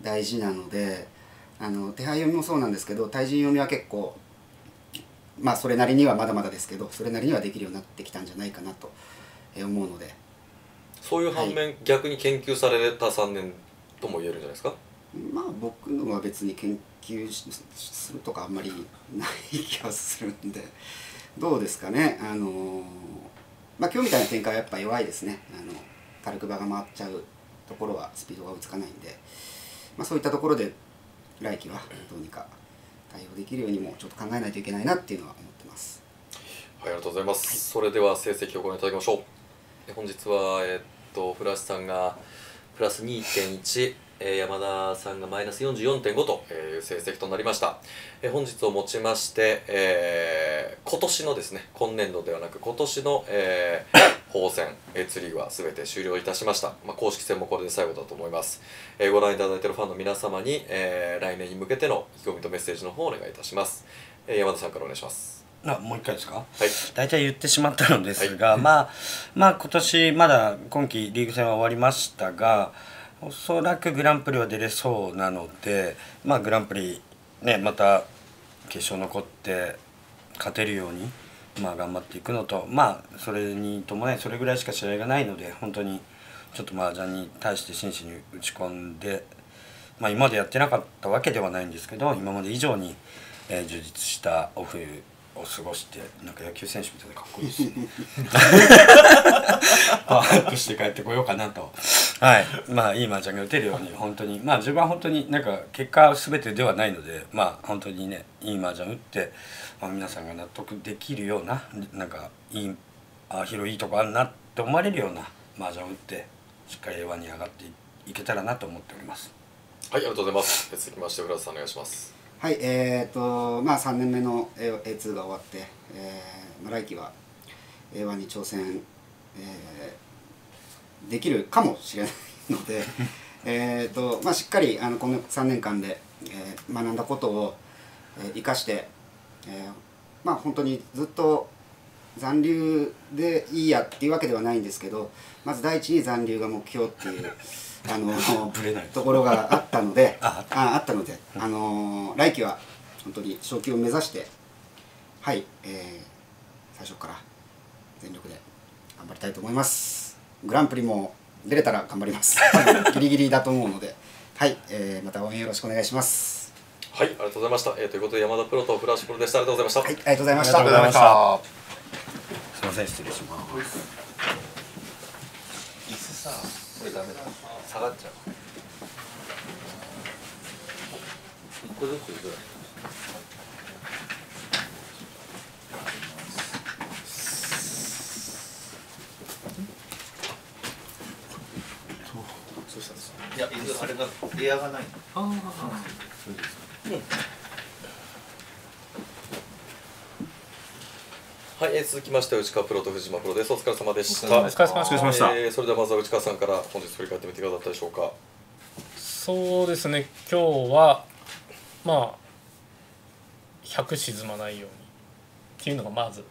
大事なので、手配読みもそうなんですけど、対人読みは結構それなりにはまだまだですけど、それなりにはできるようになってきたんじゃないかなと思うので、そういう反面、逆に研究された3年とも言えるんじゃないですか。僕のは別に研究するとかあんまりない気がするんで、どうですかね。今日みたいな展開はやっぱ弱いですね。軽く場が回っちゃうところはスピードが追いつかないんで、そういったところで来期はどうにか対応できるようにもちょっと考えないといけないなっていうのは思ってます。はい、ありがとうございます。それでは成績をご覧いただきましょう。本日は古橋さんがプラス 2.1、山田さんがマイナス 44.5 という成績となりました。本日をもちまして、今年のですね、今年度ではなく今年の、本戦A2リーグは全て終了いたしました。公式戦もこれで最後だと思います。ご覧いただいているファンの皆様に、来年に向けての意気込みとメッセージの方をお願いいたします。山田さんからお願いします。もう1回ですか。大体言ってしまったのですが、今年まだ今期リーグ戦は終わりましたが、おそらくグランプリは出れそうなので、グランプリ、また決勝残って勝てるように、頑張っていくのと、それに伴いそれぐらいしか試合がないので、本当にちょっと麻雀に対して真摯に打ち込んで、今までやってなかったわけではないんですけど、今まで以上に充実したオフを過ごして、なんか野球選手みたいでかっこいいですね。パワーアップして帰ってこようかなと。いい麻雀が打てるように、本当に自分は本当になんか結果は全てではないので、本当にいい麻雀打って、皆さんが納得できるような、なんか広いとこあるなって思われるような麻雀を打って、しっかりA1に上がっていけたらなと思っております。はい、ありがとうございます。続きまして古橋さんお願いします。はい、3年目の A2 が終わって、来期は A1 に挑戦、できるかもしれないのでしっかりこの3年間で、学んだことを生かして、本当にずっと残留でいいやっていうわけではないんですけど、まず第一に残留が目標っていうところがあったので、来期は本当に昇級を目指して、最初から全力で頑張りたいと思います。グランプリも出れたら頑張ります。ギリギリだと思うので、また応援よろしくお願いします。はい、ありがとうございました。ということで山田プロと古橋プロでした。ありがとうございました。ありがとうございました。ありがとうございました。失礼します。椅子さ、これダメだ。下がっちゃう。一個ずつぐらい。そうしたんです。いや、椅子あれがエアがない。そうですね。はい、続きまして内川プロと藤間プロです。お疲れ様でした。お疲れ様でした。それではまずは内川さんから本日振り返ってみてくださったでしょうか。そうですね。今日は100沈まないようにっていうのがまず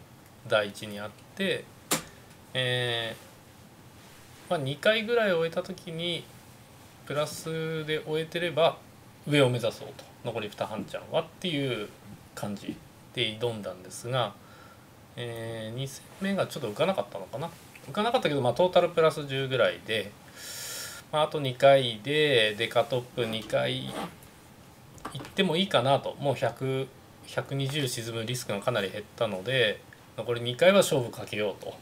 第一にあって、2回ぐらい終えた時にプラスで終えてれば上を目指そうと、残り2半ちゃんはっていう感じで挑んだんですが、2戦目がちょっと浮かなかったのかな。浮かなかったけど、まあ、トータルプラス10ぐらいで、まあ、あと2回でデカトップ2回行ってもいいかなと。もう100、120沈むリスクがかなり減ったので、残り2回は勝負かけようと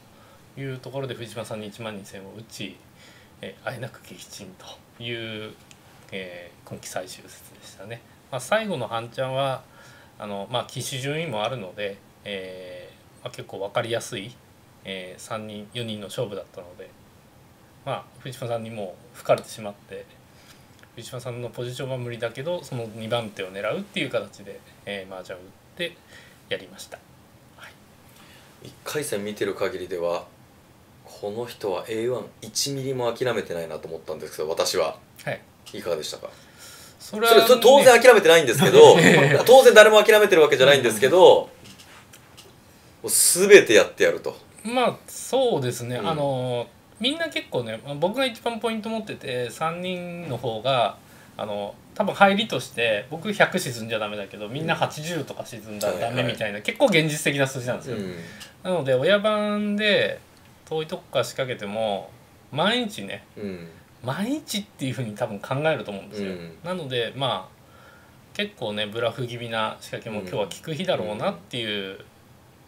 いうところで、藤島さんに12000を打ち、あえなく撃沈という、今季最終節でしたね。まあ、最後の半チャンは棋士順位もあるので、まあ、結構分かりやすい、3人4人の勝負だったので、まあ、藤島さんにもう吹かれてしまって、藤島さんのポジションは無理だけど、その2番手を狙うっていう形で、麻雀を打ってやりました。はい、1回戦見てる限りでは、この人は A11 ミリも諦めてないなと思ったんですけど、私は、はい、いかがでしたか？それ当然諦めてないんですけど当然誰も諦めてるわけじゃないんですけど、全てやってやると。まあそうですね、うん、みんな結構ね、僕が一番ポイント持ってて、3人の方が多分入りとして、僕100沈んじゃダメだけど、みんな80とか沈んだらダメみたいな、結構現実的な数字なんですよ。うん、なので親番で遠いとこから仕掛けても、毎日ね、うん毎日っていうふうに多分考えると思うんですよ。うん、なのでまあ結構ね、ブラフ気味な仕掛けも今日は効く日だろうなっていう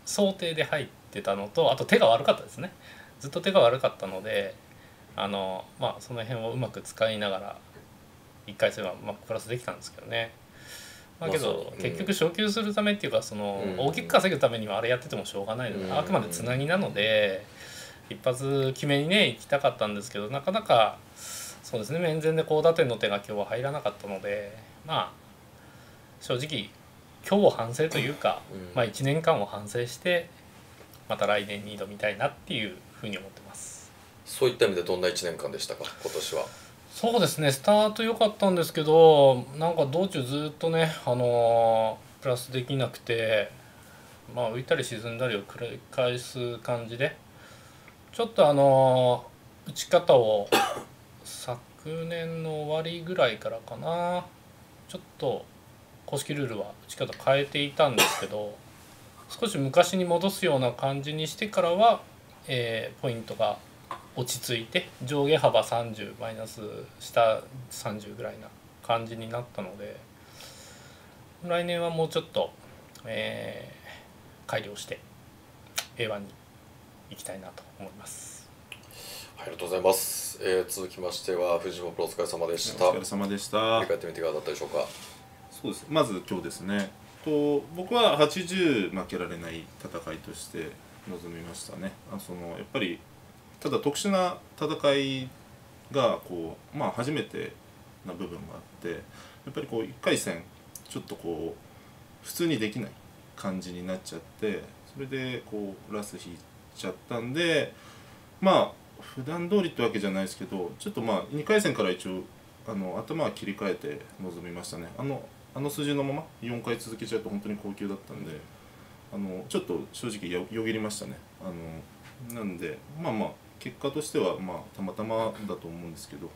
想定で入ってたのと、あと手が悪かったですね。ずっと手が悪かったので、まあその辺をうまく使いながら1回戦はまあプラスできたんですけどね。まあけど結局昇級するためっていうか、その大きく稼ぐためにはあれやっててもしょうがないので、あくまでつなぎなので。一発決めにね行きたかったんですけど、なかなかそうですね、面前で高打点の手が今日は入らなかったので、まあ正直今日を反省というか、うん、まあ1年間を反省して、また来年に挑みたいなっていうふうに思ってます。そういった意味でどんな1年間でしたか、今年は？そうですね、スタート良かったんですけど、なんか道中ずっとね、プラスできなくて、まあ浮いたり沈んだりを繰り返す感じで。ちょっと打ち方を昨年の終わりぐらいからかな、ちょっと公式ルールは打ち方変えていたんですけど、少し昔に戻すような感じにしてからは、ポイントが落ち着いて、上下幅30マイナス下30ぐらいな感じになったので、来年はもうちょっと、改良して A1 に。行きたいなと思います。ありがとうございます。続きましては藤本プロ、お疲れ様でした。お疲れ様でした。振り返ってみてくださったでしょうか。そうです。まず今日ですね。僕は80負けられない戦いとして臨みましたね。やっぱりただ特殊な戦いがまあ初めてな部分があって、やっぱり1回戦ちょっと普通にできない感じになっちゃって、それでラス引いて。ちゃったんで、まあ普段通りってわけじゃないですけど、ちょっとまあ2回戦から一応頭は切り替えて臨みましたね。あの数字のまま4回続けちゃうと本当に高級だったんで、ちょっと正直よぎりましたね。なんでまあ結果としてはまあたまたまだと思うんですけど、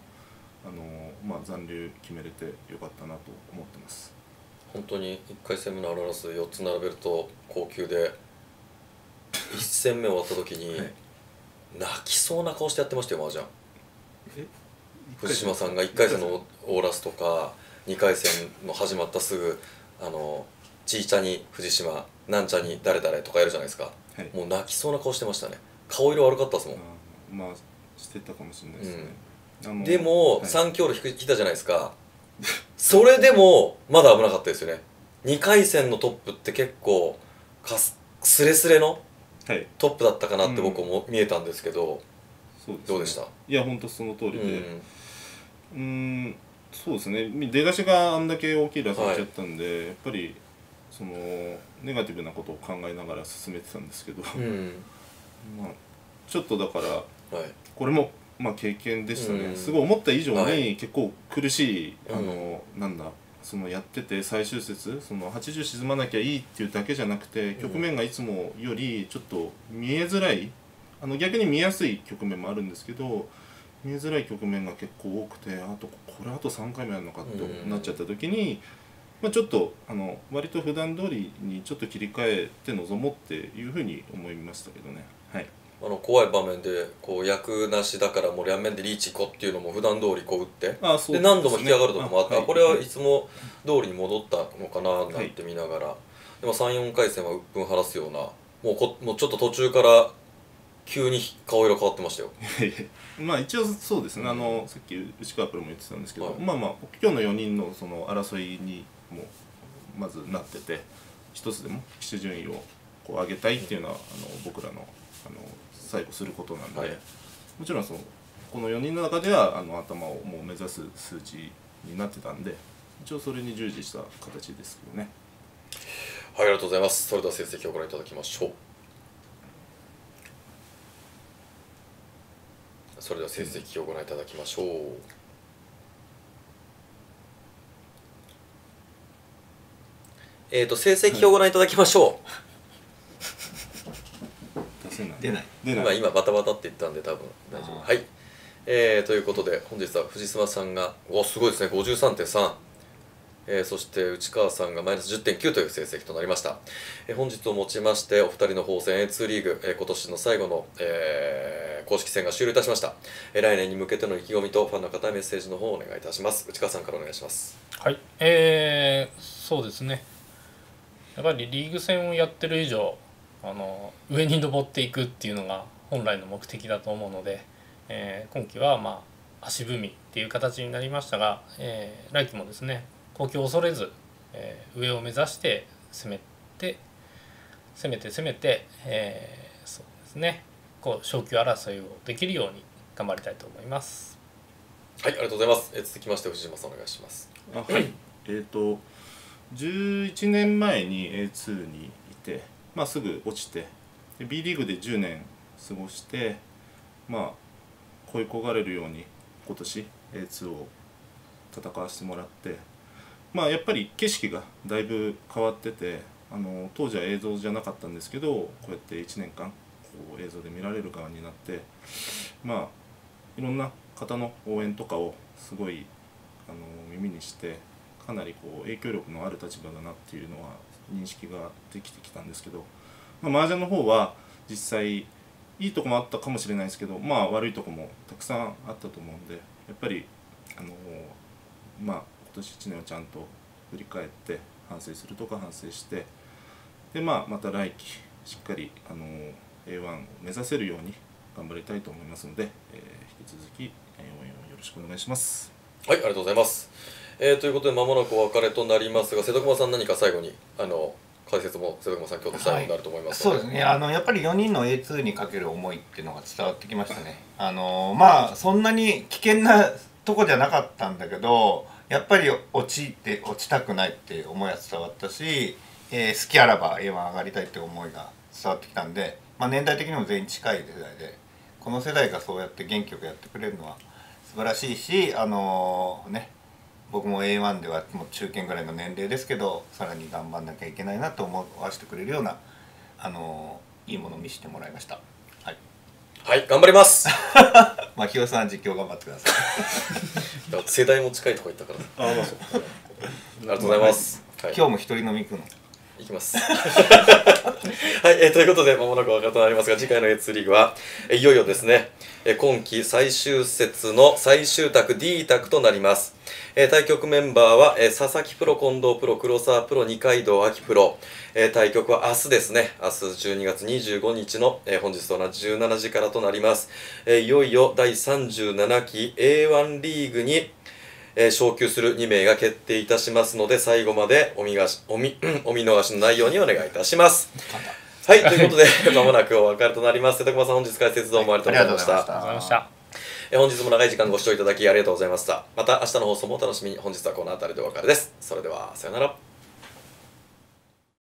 まあ残留決めれてよかったなと思ってます。本当に1回戦目のアロラス4つ並べると高級で、1戦目終わった時に泣きそうな顔してやってましたよ、麻雀。藤島さんが1回戦のオーラスとか2回戦の始まったすぐちいちゃに藤島、なんちゃに誰々とかやるじゃないですか、はい、もう泣きそうな顔してましたね。顔色悪かったですもん。まあしてたかもしれないですね、うん、でも、はい、3強路引いたじゃないですかそれでもまだ危なかったですよね。2回戦のトップって結構スレスレのトップだったかなって僕も見えたんですけど、どうでした？いや本当その通りで、そうですね、出だしがあんだけ大きいラスになっちゃったんで、はい、やっぱりそのネガティブなことを考えながら進めてたんですけど、まあちょっとだから、はい、これもまあ経験でしたね。すごい思った以上に、はい、結構苦しいなんだ。やってて最終節80沈まなきゃいいっていうだけじゃなくて、局面がいつもよりちょっと見えづらい、逆に見やすい局面もあるんですけど、見えづらい局面が結構多くて、あとこれあと3回もやるのかってなっちゃった時に、まあ、ちょっと割と普段通りにちょっと切り替えて臨もうっていうふうに思いましたけどね。はい、怖い場面でこう役なしだからもう両面でリーチ行こうっていうのも普段通りこう打ってで何度も引き上がるとかもあった、はい、これはいつも通りに戻ったのかななんて見ながら、はい、でも3、4回戦は鬱憤晴らすようなもうちょっと途中から急に顔色変わってましたよ。まあ一応そうですね、うん、さっき内川プロも言ってたんですけど、はい、まあ今日の4人のその争いにもまずなってて、一つでも騎手順位をこう上げたいっていうのは、僕らの最後することなんで、はい、もちろんそのこの4人の中では頭をもう目指す数値になってたんで、一応それに従事した形ですけどね。はい、ありがとうございます。それでは成績をご覧いただきましょう。それでは成績をご覧いただきましょう。成績をご覧いただきましょう。出ない。今バタバタって言ったんで多分大丈夫。はい。ということで本日は藤沢さんがすごいですね 53.3。そして内川さんがマイナス 10.9 という成績となりました。本日をもちましてお二人の方戦 A2 リーグ、今年の最後の、公式戦が終了いたしました。来年に向けての意気込みとファンの方へメッセージの方をお願いいたします。内川さんからお願いします。はい、そうですね。やっぱりリーグ戦をやってる以上、上に登っていくっていうのが本来の目的だと思うので、今期はまあ足踏みっていう形になりましたが、来期もですね。補強を恐れず、上を目指して攻めて、そうですね、こう昇級争いをできるように頑張りたいと思います。はい、ありがとうございます。続きまして藤島さんお願いします。はい。11年前に A2 にいて、まあすぐ落ちて、で B リーグで10年過ごして、まあ恋焦がれるように今年 A2 を戦わせてもらって。まあやっぱり景色がだいぶ変わってて、当時は映像じゃなかったんですけど、こうやって1年間こう映像で見られる側になって、まあいろんな方の応援とかをすごい耳にして、かなりこう影響力のある立場だなっていうのは認識ができてきたんですけど、まあ、麻雀の方は実際いいとこもあったかもしれないですけど、まあ悪いとこもたくさんあったと思うんで、やっぱりまあ今年1年をちゃんと振り返って反省するとか反省して、で、まあ、また来期しっかりA1 を目指せるように頑張りたいと思いますので、引き続き応援をよろしくお願いします。はい、ありがとうございます、ということで間もなくお別れとなりますが、瀬戸熊さん何か最後に解説も瀬戸熊さん今日の最後になると思いますので、はい、そうですね、やっぱり4人の A2 にかける思いっていうのが伝わってきましたね。まあそんなに危険なとこじゃなかったんだけど、やっぱり落ちたくないって思いは伝わったし、好きあらば A1 上がりたいって思いが伝わってきたんで、まあ、年代的にも全員近い世代で、この世代がそうやって元気よくやってくれるのは素晴らしいし、僕も A1 ではもう中堅ぐらいの年齢ですけど、さらに頑張んなきゃいけないなと思わせてくれるような、いいものを見せてもらいました。はい、頑張ります。まあ、ひよさん実況頑張ってください。だ世代も近いとか言ったから。ありがとうございます。今日も一人飲み行くの。行きます。はい、ということで、まもなくお別れとなりますが、次回の A2 リーグは、いよいよですね、今季最終節の最終卓 D 卓となります。対局メンバーは、佐々木プロ、近藤プロ、黒沢プロ、二階堂秋プロ。対局は明日ですね、明日12月25日の、本日と同じ17時からとなります。いよいよ第37期 A1 リーグに、昇級する2名が決定いたしますので、最後までお見逃しのないようにお願いいたします。はい、ということで、まもなくお別れとなります。瀬戸熊さん、本日解説どうもありがとうございました。本日も長い時間ご視聴いただきありがとうございました。また明日の放送もお楽しみに。本日はこの辺りでお別れです。それでは、さようなら。